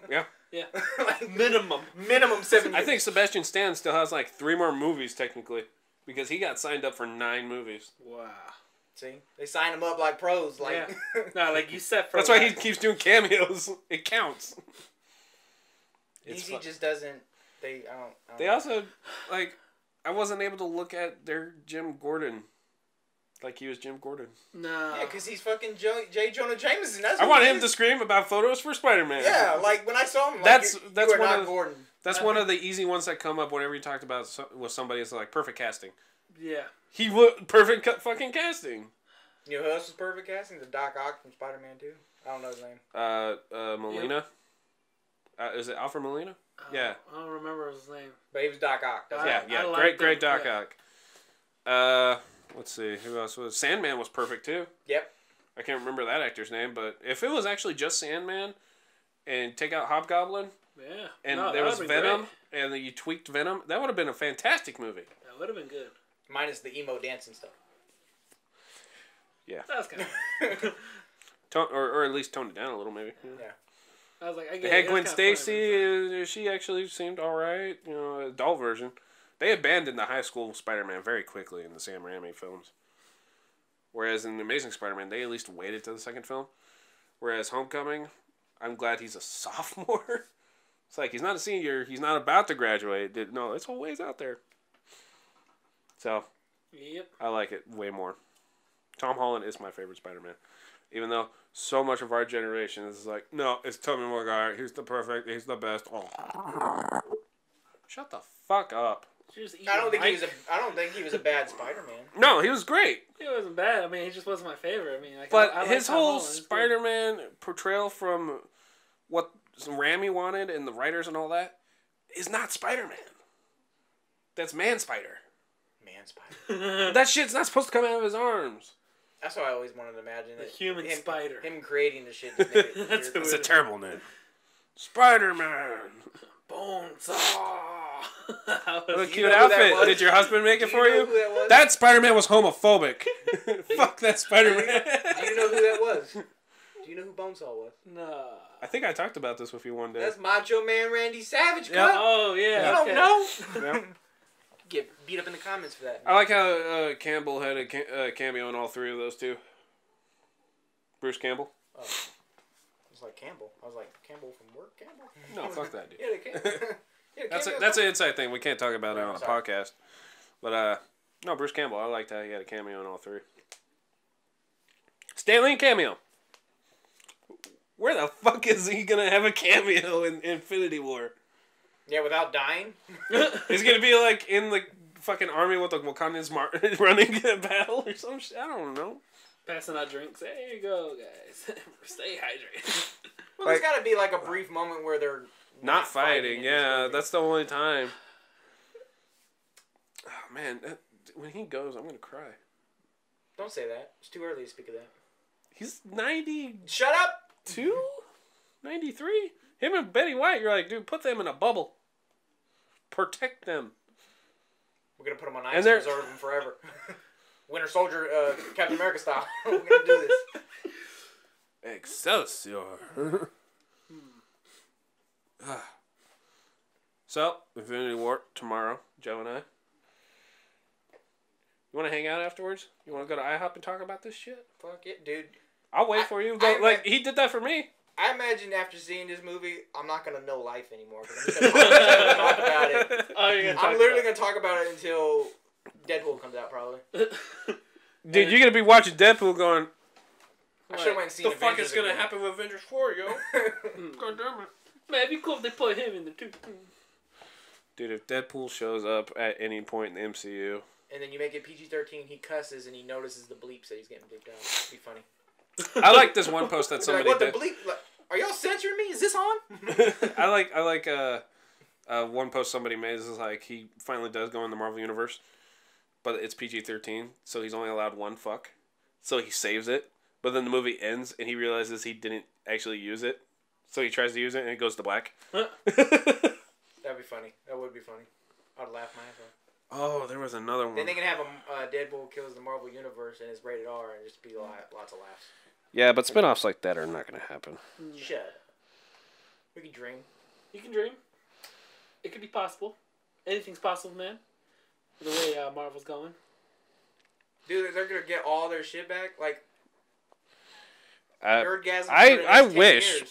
Yeah, yeah. Like, minimum, minimum seven. years. I think Sebastian Stan still has like three more movies technically because he got signed up for nine movies. Wow. See, they sign him up like pros. Like, yeah. No, like you set for. That's why he keeps doing cameos. It counts. Easy just doesn't. They, I don't, I don't they know. also, like, I wasn't able to look at their Jim Gordon like he was Jim Gordon. No. Yeah, because he's fucking J. J. Jonah Jameson. That's I want him is. to scream about photos for Spider-Man. Yeah, like, when I saw him, like, that's, you're, that's you one not of, Gordon. That's I one think. of the easy ones that come up whenever you talked about so, with somebody. It's like, perfect casting. Yeah. He would, perfect ca fucking casting. You know who else was perfect casting? The Doc Ock from Spider-Man two. I don't know his name. Uh, uh, Molina. Yeah. Uh, is it Alfred Molina? Yeah, I don't remember his name. But he was Doc Ock. That's yeah, yeah, like great, great Doc yeah. Ock. Uh, let's see, who else was Sandman was perfect too. Yep. I can't remember that actor's name, but if it was actually just Sandman, and take out Hobgoblin, yeah, and no, there was Venom, great. and you tweaked Venom, that would have been a fantastic movie. That would have been good, minus the emo dancing stuff. Yeah, that was kind of Tone, or or at least toned it down a little, maybe. Yeah. yeah. I was like, I get they had it. Gwen Stacy. She actually seemed all right. You know, adult version. They abandoned the high school Spider-Man very quickly in the Sam Raimi films. Whereas in Amazing Spider-Man, they at least waited to the second film. Whereas Homecoming, I'm glad he's a sophomore. It's like, he's not a senior. He's not about to graduate. No, it's a ways out there. So, yep. I like it way more. Tom Holland is my favorite Spider-Man. Even though so much of our generation is like, no, it's Tobey Maguire. He's the perfect. He's the best. Oh. Shut the fuck up. I don't think Mike. he was. A, I don't think he was a bad Spider-Man. No, he was great. He wasn't bad. I mean, he just wasn't my favorite. I mean, like, but I, I his whole Spider-Man portrayal from what Raimi wanted and the writers and all that is not Spider-Man. That's Man Spider. Man Spider. That shit's not supposed to come out of his arms. That's how I always wanted to imagine it. The human him, spider. Him creating the shit. That it That's a, it's a terrible name. Spider-Man. Bonesaw. What a cute outfit. Did your husband make it you for you? That, that Spider-Man was homophobic. Fuck that Spider-Man. Do you know who that was? Do you know who Bonesaw was? No. I think I talked about this with you one day. That's Macho Man Randy Savage. Yep. Oh, yeah. You okay. don't know? Yep. Get beat up in the comments for that. Man. I like how uh, Campbell had a ca uh, cameo in all three of those too. Bruce Campbell. Oh. It was like Campbell. I was like Campbell from work. Campbell. No, fuck that dude. Yeah, Campbell. Yeah, that's a, that's an inside thing. We can't talk about it on a podcast. But uh, no, Bruce Campbell. I liked how he had a cameo in all three. Stan Lee cameo. Where the fuck is he gonna have a cameo in Infinity War? Yeah, without dying. He's going to be, like, in the fucking army with the Wakandans running in a battle or some shit. I don't know. Passing out drinks. There you go, guys. Stay hydrated. Well, like, there's got to be, like, a brief moment where they're... Not, not fighting, fighting yeah. That's the only time. Oh, man. That, when he goes, I'm going to cry. Don't say that. It's too early to speak of that. He's ninety... Shut up! Two? ninety-three? Him and Betty White, you're like, dude, put them in a bubble. Protect them. We're going to put them on ice and preserve them forever. Winter Soldier, uh, Captain America style. We're going to do this. Excelsior. hmm. So, Infinity War tomorrow, Joe and I. You want to hang out afterwards? You want to go to I hop and talk about this shit? Fuck it, dude. I'll wait I, for you. Go, I, like I, He did that for me. I imagine after seeing this movie, I'm not going to know life anymore. I'm just going to talk about it. Oh, you're gonna talk I'm literally going to talk about it until Deadpool comes out, probably. Dude, and you're going to be watching Deadpool going, I should have went and seen the Avengers. The fuck is going to happen with Avengers four, yo? God damn it. Man, it'd be cool if they put him in there, too. Dude, if Deadpool shows up at any point in the M C U... And then you make it P G thirteen, he cusses, and he notices the bleeps that he's getting bleeped out. It'd be funny. I like this one post that somebody like, what did. What the bleep? Like, are y'all censoring me? Is this on? I like I like uh, uh, one post somebody made. Is like, he finally does go in the Marvel Universe, but it's P G thirteen, so he's only allowed one fuck. So he saves it, but then the movie ends, and he realizes he didn't actually use it. So he tries to use it, and it goes to black. Huh? That'd be funny. That would be funny. I'd laugh my ass off. Oh, there was another one. Then they can have a uh, Deadpool kills the Marvel Universe and it's rated R and just be lots of laughs. Yeah, but spinoffs like that are not going to happen. Shut up. We can dream. You can dream. It could be possible. Anything's possible, man. The way uh, Marvel's going. Dude, they're going to get all their shit back? Like, uh, nerdgasm I, I wish.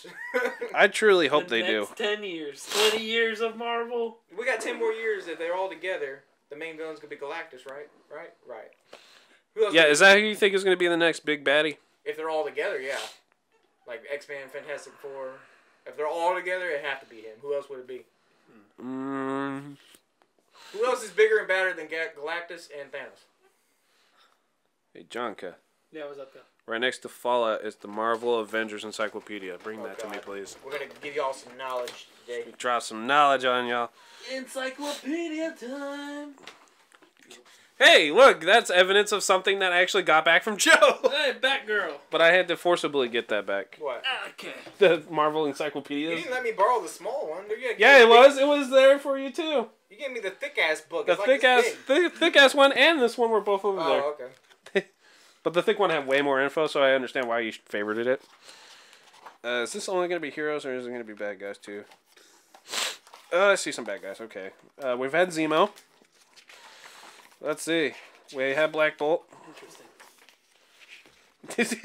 I truly hope the they next do. ten years. twenty years of Marvel. We got ten more years if they're all together. The main villain's going to be Galactus, right? Right? Right. Who else yeah, is that who you think is going to be the next big baddie? If they're all together, yeah. Like X-Men, Fantastic Four. If they're all together, it'd have to be him. Who else would it be? Mm. Who else is bigger and badder than Galactus and Thanos? Hey, Jonka. Yeah, what's up, John? Right next to Fallout is the Marvel Avengers Encyclopedia. Bring oh, that God. to me, please. We're going to give y'all some knowledge today. Drop some knowledge on y'all. Encyclopedia time. Hey, look, that's evidence of something that I actually got back from Joe. Hey, Batgirl. But I had to forcibly get that back. What? Okay. The Marvel Encyclopedia. You didn't let me borrow the small one. Yeah, it big... was. It was there for you, too. You gave me the thick-ass book. The thick-ass like thick, thick ass one and this one were both over oh, there. Oh, okay. But the thick one had way more info, so I understand why you favorited it. Uh, is this only going to be heroes, or is it going to be bad guys, too? Uh, I see some bad guys. Okay. Uh, we've had Zemo. Let's see. We had Black Bolt. Interesting.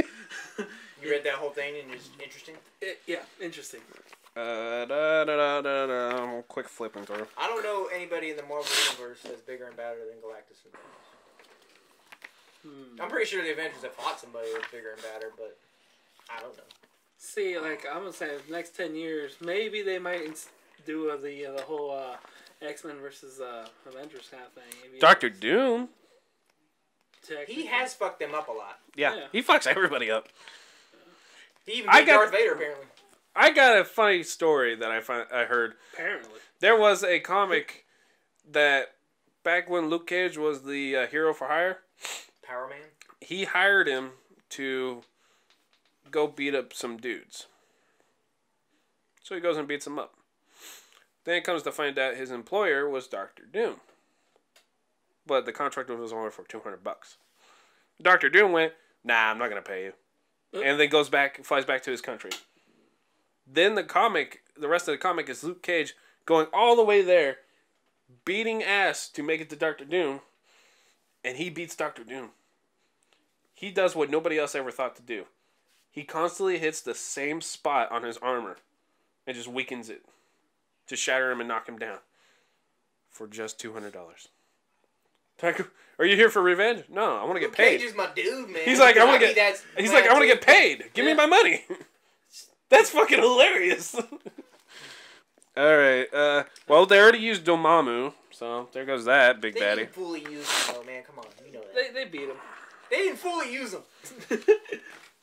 You read that whole thing, and it's interesting? It, yeah, interesting. Uh, da, da, da, da, da. Quick flipping through. I don't know anybody in the Marvel Universe that's bigger and badder than Galactus and Thanos. I'm pretty sure the Avengers have fought somebody that's bigger and badder, but I don't know. See, like, I'm going to say the next ten years, maybe they might do uh, the uh, the whole uh, X-Men versus uh, Avengers kind of thing. Maybe Doctor Doom? He has fucked them up a lot. Yeah, yeah. He fucks everybody up. Yeah. He even beat Darth Vader, apparently. I got a funny story that I find, I heard. Apparently. There was a comic that, back when Luke Cage was the uh, hero for hire... Power Man? He hired him to go beat up some dudes. So he goes and beats them up. Then it comes to find out his employer was Doctor Doom. But the contract was only for two hundred bucks. Doctor Doom went, nah, I'm not going to pay you. Uh-huh. And then goes back, flies back to his country. Then the comic, the rest of the comic is Luke Cage going all the way there, beating ass to make it to Doctor Doom. And he beats Doctor Doom. He does what nobody else ever thought to do. He constantly hits the same spot on his armor and just weakens it to shatter him and knock him down for just two hundred dollars. Taika, are you here for revenge? No, I want to get paid. Cage is my dude, man. He's like, I want to get. He's like, I want to get paid. Give yeah. me my money. That's fucking hilarious. All right. Uh, well, they already used Dormammu. So, there goes that, big they daddy. They didn't fully use him, though, man. Come on. You know that. They, they beat him. They didn't fully use him.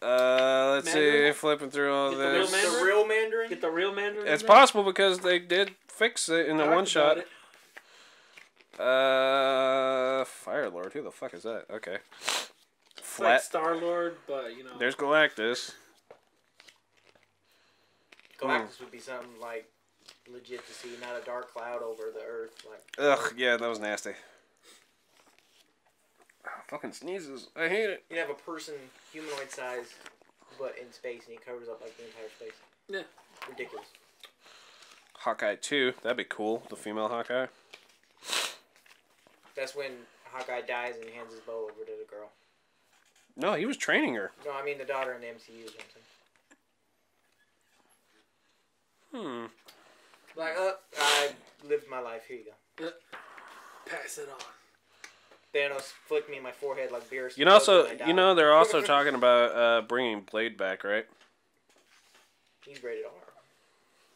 uh, let's Mandarin? see. Flipping through all Get this. The real, the real Mandarin? Get the real Mandarin? It's possible because they did fix it in the one shot. Uh, Fire Lord. Who the fuck is that? Okay. It's Flat. Like Star-Lord, but, you know. There's Galactus. Galactus hmm. would be something like... legit to see, not a dark cloud over the earth. Like, ugh, yeah, that was nasty. Oh, fucking sneezes. I hate it. You have a person humanoid size, but in space, and he covers up like the entire space. Yeah, ridiculous. Hawkeye two, that'd be cool. The female Hawkeye. That's when Hawkeye dies and hands his bow over to the girl. No, he was training her. No, I mean the daughter in the M C U. Or something. Hmm. Like, uh, I lived my life. Here you go. Pass it on. Thanos flicked me in my forehead like beer. You know, so you know they're also talking about uh, bringing Blade back, right? He's rated R.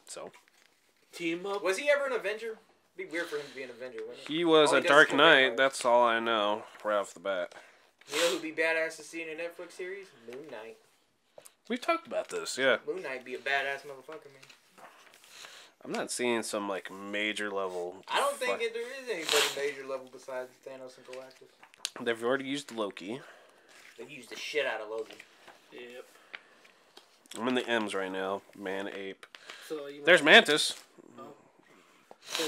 So. Team up. Was he ever an Avenger? It'd be weird for him to be an Avenger, wouldn't it? He was all a he Dark Knight. That's all I know right off the bat. You know who'd be badass to see in a Netflix series? Moon Knight. We've talked about this, yeah. Moon Knight be a badass motherfucker, man. I'm not seeing some, like, major level... I don't think that there is anybody major level besides Thanos and Galactus. They've already used Loki. They've used the shit out of Loki. Yep. I'm in the M's right now. Man, ape. So there's Mantis. Oh. So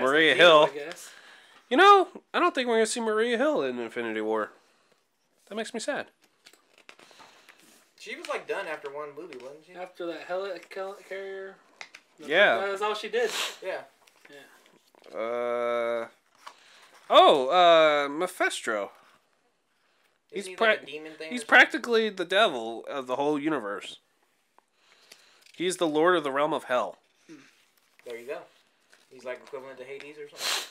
Maria Hill. I guess. You know, I don't think we're going to see Maria Hill in Infinity War. That makes me sad. She was, like, done after one movie, wasn't she? After that helicarrier... Yeah. That was all she did. Yeah. Yeah. Uh. Oh, uh, Mephisto. He's he pra like a demon thing He's practically the devil of the whole universe. He's the lord of the realm of hell. There you go. He's like equivalent to Hades or something.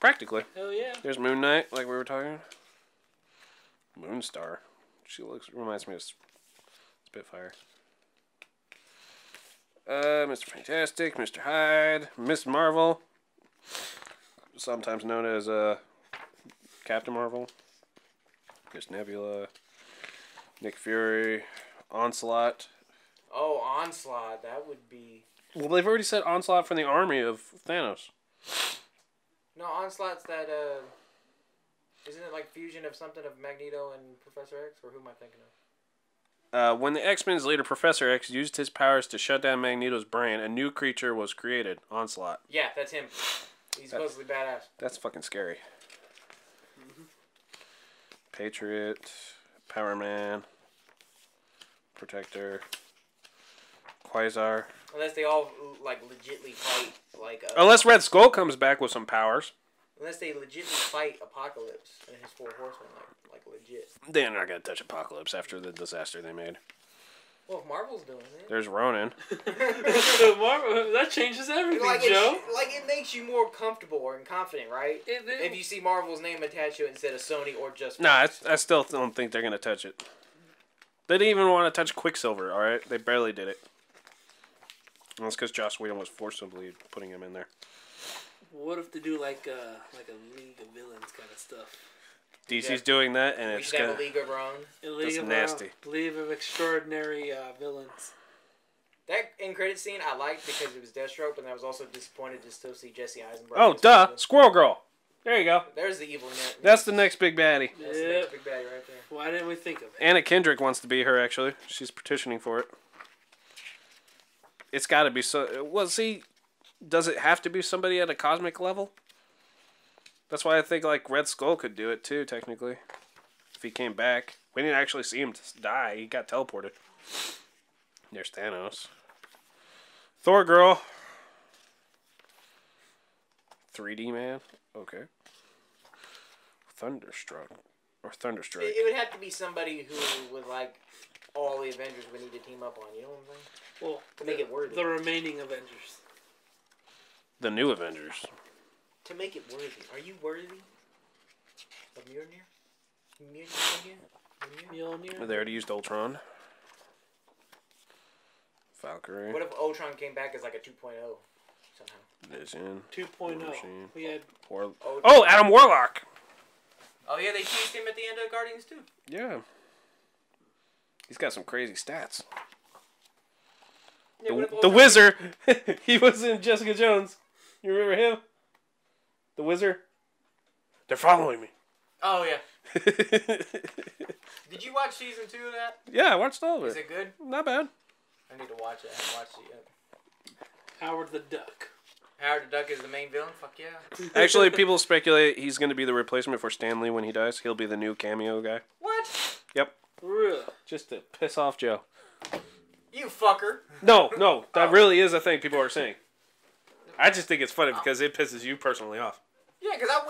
Practically. Hell yeah. There's Moon Knight, like we were talking. Moonstar. She looks reminds me of Spitfire. Uh, Mister Fantastic, Mister Hyde, Miss Marvel, sometimes known as uh, Captain Marvel, Miss Nebula, Nick Fury, Onslaught. Oh, Onslaught, that would be... Well, they've already said Onslaught from the army of Thanos. No, Onslaught's that, uh, isn't it like fusion of something of Magneto and Professor X, or who am I thinking of? Uh, when the X-Men's leader, Professor X, used his powers to shut down Magneto's brain, a new creature was created, Onslaught. Yeah, that's him. He's that's, supposedly badass. That's fucking scary. Mm-hmm. Patriot, Power Man, Protector, Quasar. Unless they all, like, legitly fight, like... Uh, Unless Red Skull comes back with some powers. Unless they legitly fight Apocalypse and his four horsemen, like, like legit. They're not going to touch Apocalypse after the disaster they made. Well, if Marvel's doing it. There's Ronan. Marvel, that changes everything, like Joe. It, like, it makes you more comfortable or confident, right? It, it, if you see Marvel's name attached to it instead of Sony or just... Nah, I, I still don't think they're going to touch it. They didn't even want to touch Quicksilver, all right? They barely did it. And that's because Joss Whedon was forcibly putting him in there. What if they do like a like a League of Villains kind of stuff? D C's yeah. doing that, and we it's gonna. League of Wrong. It's nasty. League of Extraordinary uh, Villains. That end credit scene I liked because it was Deathstroke, and I was also disappointed to still see Jesse Eisenberg. Oh, duh! Husband. Squirrel Girl. There you go. There's the evil net. That's the next big baddie. That's yep. the next big baddie right there. Why didn't we think of it? Anna Kendrick wants to be her. Actually, she's petitioning for it. It's got to be so. Well, see. Does it have to be somebody at a cosmic level? That's why I think, like, Red Skull could do it, too, technically. If he came back. We didn't actually see him die. He got teleported. There's Thanos. Thor Girl. three D Man. Okay. Thunderstruck. Or Thunderstrike. It would have to be somebody who would, like... all the Avengers we need to team up on. You know what I'm saying? Well, to make it worthy. The remaining Avengers. The new Avengers. To make it worthy. Are you worthy of Mjolnir? Mjolnir? Mjolnir? Mjolnir? They already used Ultron. Valkyrie. What if Ultron came back as like a two point oh somehow? Vision. two point oh. We had... War... Oh, Adam Warlock! Oh yeah, they teased him at the end of Guardians too. Yeah. He's got some crazy stats. Yeah, the the Wizard! He was in Jessica Jones. You remember him? The Wizard? They're following me. Oh, yeah. Did you watch season two of that? Yeah, I watched all of it. Is it good? Not bad. I need to watch it. I haven't watched it yet. Howard the Duck. Howard the Duck is the main villain? Fuck yeah. Actually, people speculate he's going to be the replacement for Stan Lee when he dies. He'll be the new cameo guy. What? Yep. Really? Just to piss off Joe. You fucker. No, no. That oh. really is a thing people are saying. I just think it's funny because it pisses you personally off. Yeah, because I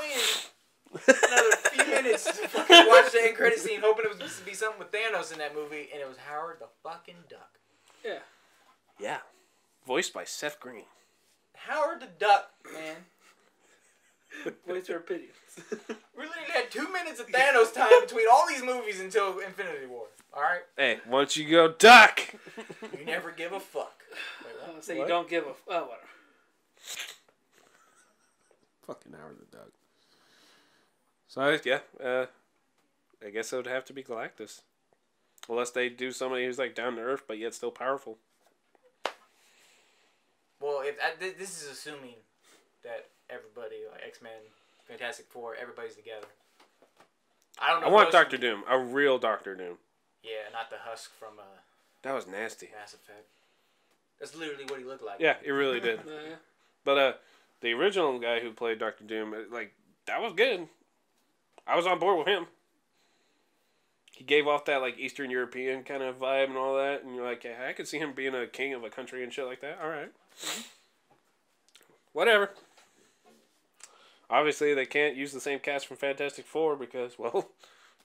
waited another few minutes to fucking watch the end credit scene hoping it was supposed to be something with Thanos in that movie, and it was Howard the fucking Duck. Yeah. Yeah. Voiced by Seth Green. Howard the Duck, man. Voice our opinions. We literally had two minutes of Thanos time between all these movies until Infinity War. All right. Hey, once you go duck, you never give a fuck. Wait, I was gonna say what? You don't give a. F oh, whatever. Fucking Howard the Duck. So yeah, uh, I guess it would have to be Galactus, unless they do somebody who's like down to earth but yet still powerful. Well, if I, th this is assuming that everybody, like X-Men, Fantastic Four, everybody's together. I don't know. I want Doctor Doom, a real Doctor Doom. Yeah, not the husk from. Uh, that was nasty. Mass Effect. That's literally what he looked like. Yeah, it really did. Yeah. But uh, the original guy who played Doctor Doom, like that was good. I was on board with him. He gave off that like Eastern European kind of vibe and all that, and you're like, yeah, I could see him being a king of a country and shit like that. All right. Whatever. Obviously, they can't use the same cast from Fantastic Four because, well,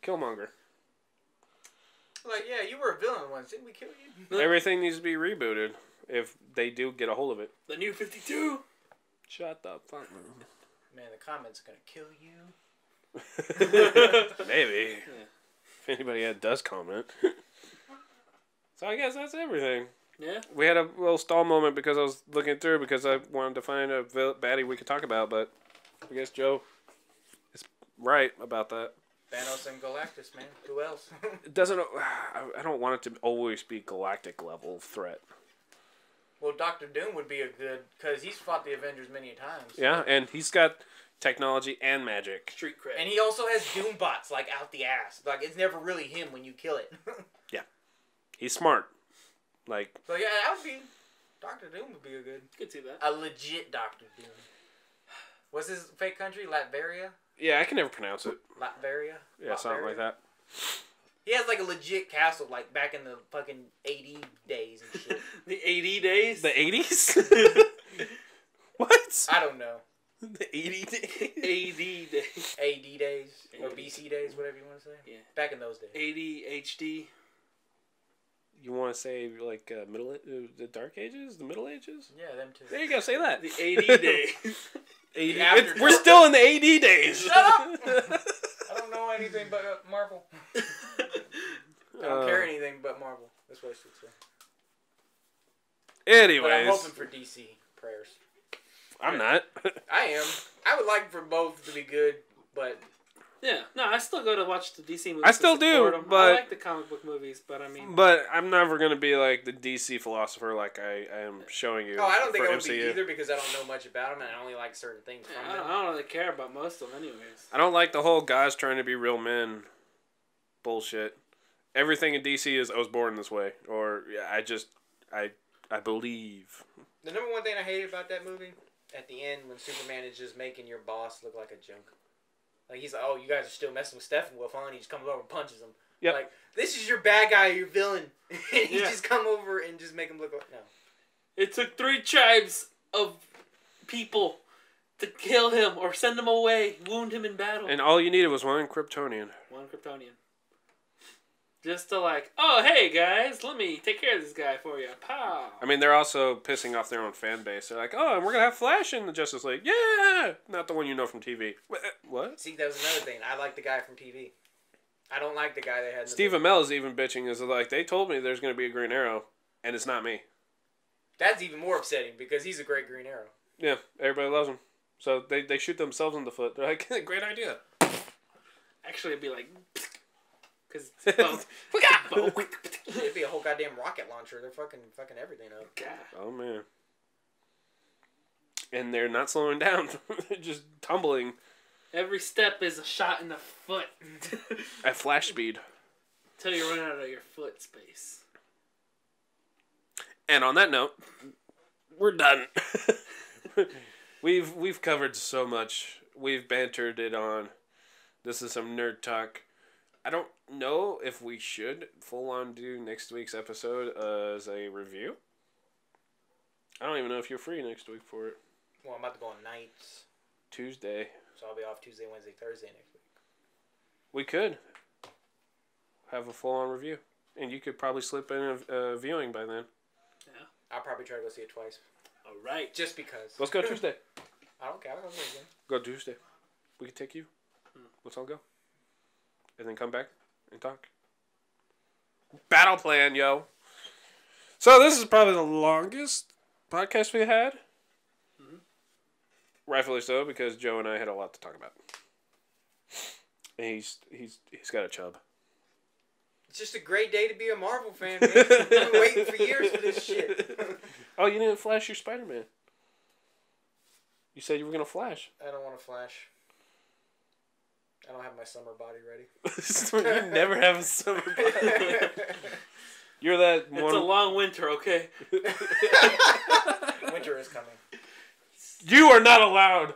Killmonger. Like, yeah, you were a villain once. Didn't we kill you? Everything needs to be rebooted if they do get a hold of it. The new fifty-two. Shut the fuck up. Man, the comments are going to kill you. Maybe. Yeah. If anybody had, does comment. So I guess that's everything. Yeah. We had a little stall moment because I was looking through because I wanted to find a baddie we could talk about, but I guess Joe is right about that. Thanos and Galactus, man. Who else? It doesn't. I don't want it to always be galactic level threat. Well, Doctor Doom would be a good because he's fought the Avengers many times. Yeah, and he's got technology and magic. Street cred. And he also has Doom bots like out the ass. Like it's never really him when you kill it. Yeah, he's smart. Like. So yeah, that would be Doctor Doom would be a good. Could see that. A legit Doctor Doom. What's his fake country? Latveria? Yeah, I can never pronounce it. Latveria? Yeah, Latveria. Something like that. He has like a legit castle, like back in the fucking eighty days and shit. The eighty days? The eighties? What? I don't know. The eighty days? A D days. A D days. Or B C days, whatever you want to say. Yeah. Back in those days. A D H D. You want to say like uh, middle, uh, the Dark Ages? The Middle Ages? Yeah, them too. There you go, say that. The A D days. It, we're still in the A D days. Shut up! I don't know anything but uh, Marvel. I don't uh, care anything but Marvel. That's what I should say. Anyways. But I'm hoping for D C prayers. I'm not. I am. I would like for both to be good, but... Yeah. No, I still go to watch the D C movies. I still do, them. but... I like the comic book movies, but I mean... But I'm never going to be, like, the D C philosopher like I, I am showing you. Oh, I don't think I would be either because I don't know much about them and I only like certain things yeah, from I don't, them. I don't really care about most of them anyways. I don't like the whole guys trying to be real men bullshit. Everything in D C is, I was born this way. Or, yeah, I just... I I believe. The number one thing I hated about that movie, at the end, when Superman is just making your boss look like a junk. Like, he's like, oh, you guys are still messing with Steppenwolf, huh? And he just comes over and punches him. Yep. Like, this is your bad guy, your villain. And you yeah. just come over and just make him look like... No. It took three tribes of people to kill him or send him away, wound him in battle. And all you needed was one Kryptonian. One Kryptonian. Just to like, oh, hey, guys, let me take care of this guy for you. Pow. I mean, they're also pissing off their own fan base. They're like, oh, and we're going to have Flash in the Justice League. Yeah! Not the one you know from T V. What? See, that was another thing. I like the guy from T V. I don't like the guy they had in the Steve Amell is even bitching. Is like, they told me there's going to be a Green Arrow, and it's not me. That's even more upsetting, because he's a great Green Arrow. Yeah, everybody loves him. So they, they shoot themselves in the foot. They're like, great idea. Actually, it'd be like... Because it'd be a whole goddamn rocket launcher. They're fucking fucking everything up. God. Oh, man. And they're not slowing down. They're just tumbling. Every step is a shot in the foot. At flash speed. Until you run out of your foot space. And on that note, we're done. we've, we've covered so much. We've bantered it on. This is some nerd talk. I don't know if we should full on do next week's episode uh, as a review. I don't even know if you're free next week for it. Well, I'm about to go on nights. Tuesday. So I'll be off Tuesday, Wednesday, Thursday next week. We could have a full on review. And you could probably slip in a, a viewing by then. Yeah. I'll probably try to go see it twice. All right. Just because. Let's go Tuesday. I don't care. I'll go again. Go Tuesday. We can take you. Hmm. Let's all go. And then come back and talk. Battle plan, yo. So this is probably the longest podcast we had. Mm-hmm. Rightfully so, because Joe and I had a lot to talk about. And he's he's he's got a chub. It's just a great day to be a Marvel fan, man. I've been waiting for years for this shit. Oh, you didn't flash your Spider-Man. You said you were gonna flash. I don't want to flash. I don't have my summer body ready. You never have a summer body. You're that. It's one... a long winter, okay? Winter is coming. You are not allowed.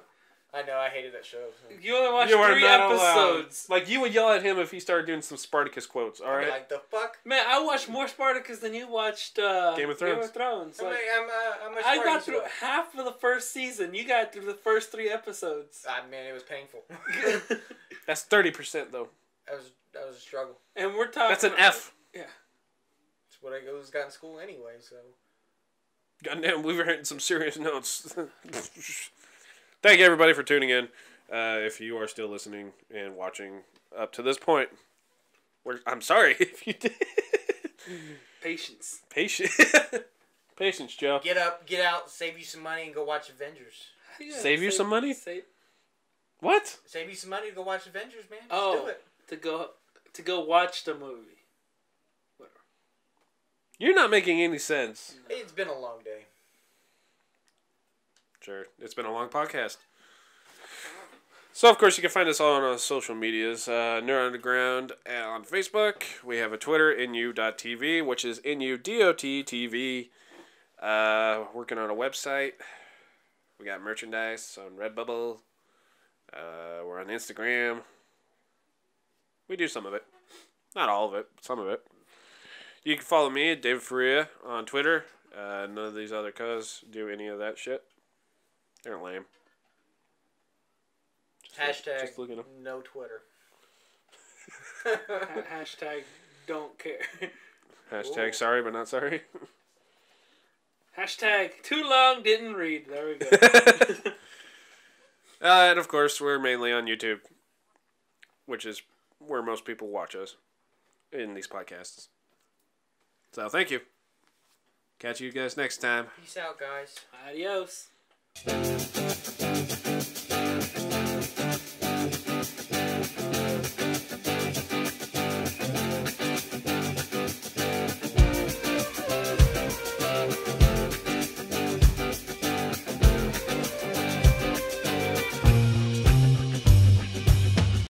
I know. I hated that show. So. You only watched you three episodes. Allowed. Like you would yell at him if he started doing some Spartacus quotes. All right. Like the fuck. Man, I watched more Spartacus than you watched uh, Game of Thrones. Game of Thrones. I'm like, a, I'm a, I'm a I got through half of the first season. You got through the first three episodes. Ah, man, it was painful. That's thirty percent though. That was that was a struggle. And we're talking. That's an F. Yeah. It's what I always got in school anyway. So. Goddamn, we were hitting some serious notes. Thank you, everybody, for tuning in. Uh, if you are still listening and watching up to this point, we're, I'm sorry if you did. Patience. Patience. Patience, Joe. Get up, get out, save you some money, and go watch Avengers. Yeah, save, save you some money? Save, what? Save you some money to go watch Avengers, man. Just oh, do it. To go, to go watch the movie. Whatever. You're not making any sense. No. It's been a long day. Sure. It's been a long podcast. So, of course, you can find us all on our social medias. Uh, Nerd Underground on Facebook. We have a Twitter, N U dot T V, which is N U dot T V. Uh, working on a website. We got merchandise on Redbubble. Uh, we're on Instagram. We do some of it. Not all of it, but some of it. You can follow me, David Faria, on Twitter. Uh, none of these other cuz do any of that shit. They're lame. Just hashtag look, just look at them. No Twitter. Hashtag don't care. Hashtag ooh. Sorry but not sorry. Hashtag too long didn't read. There we go. uh, and of course we're mainly on YouTube, which is where most people watch us in these podcasts. So thank you. Catch you guys next time. Peace out, guys. Adios. Thank you.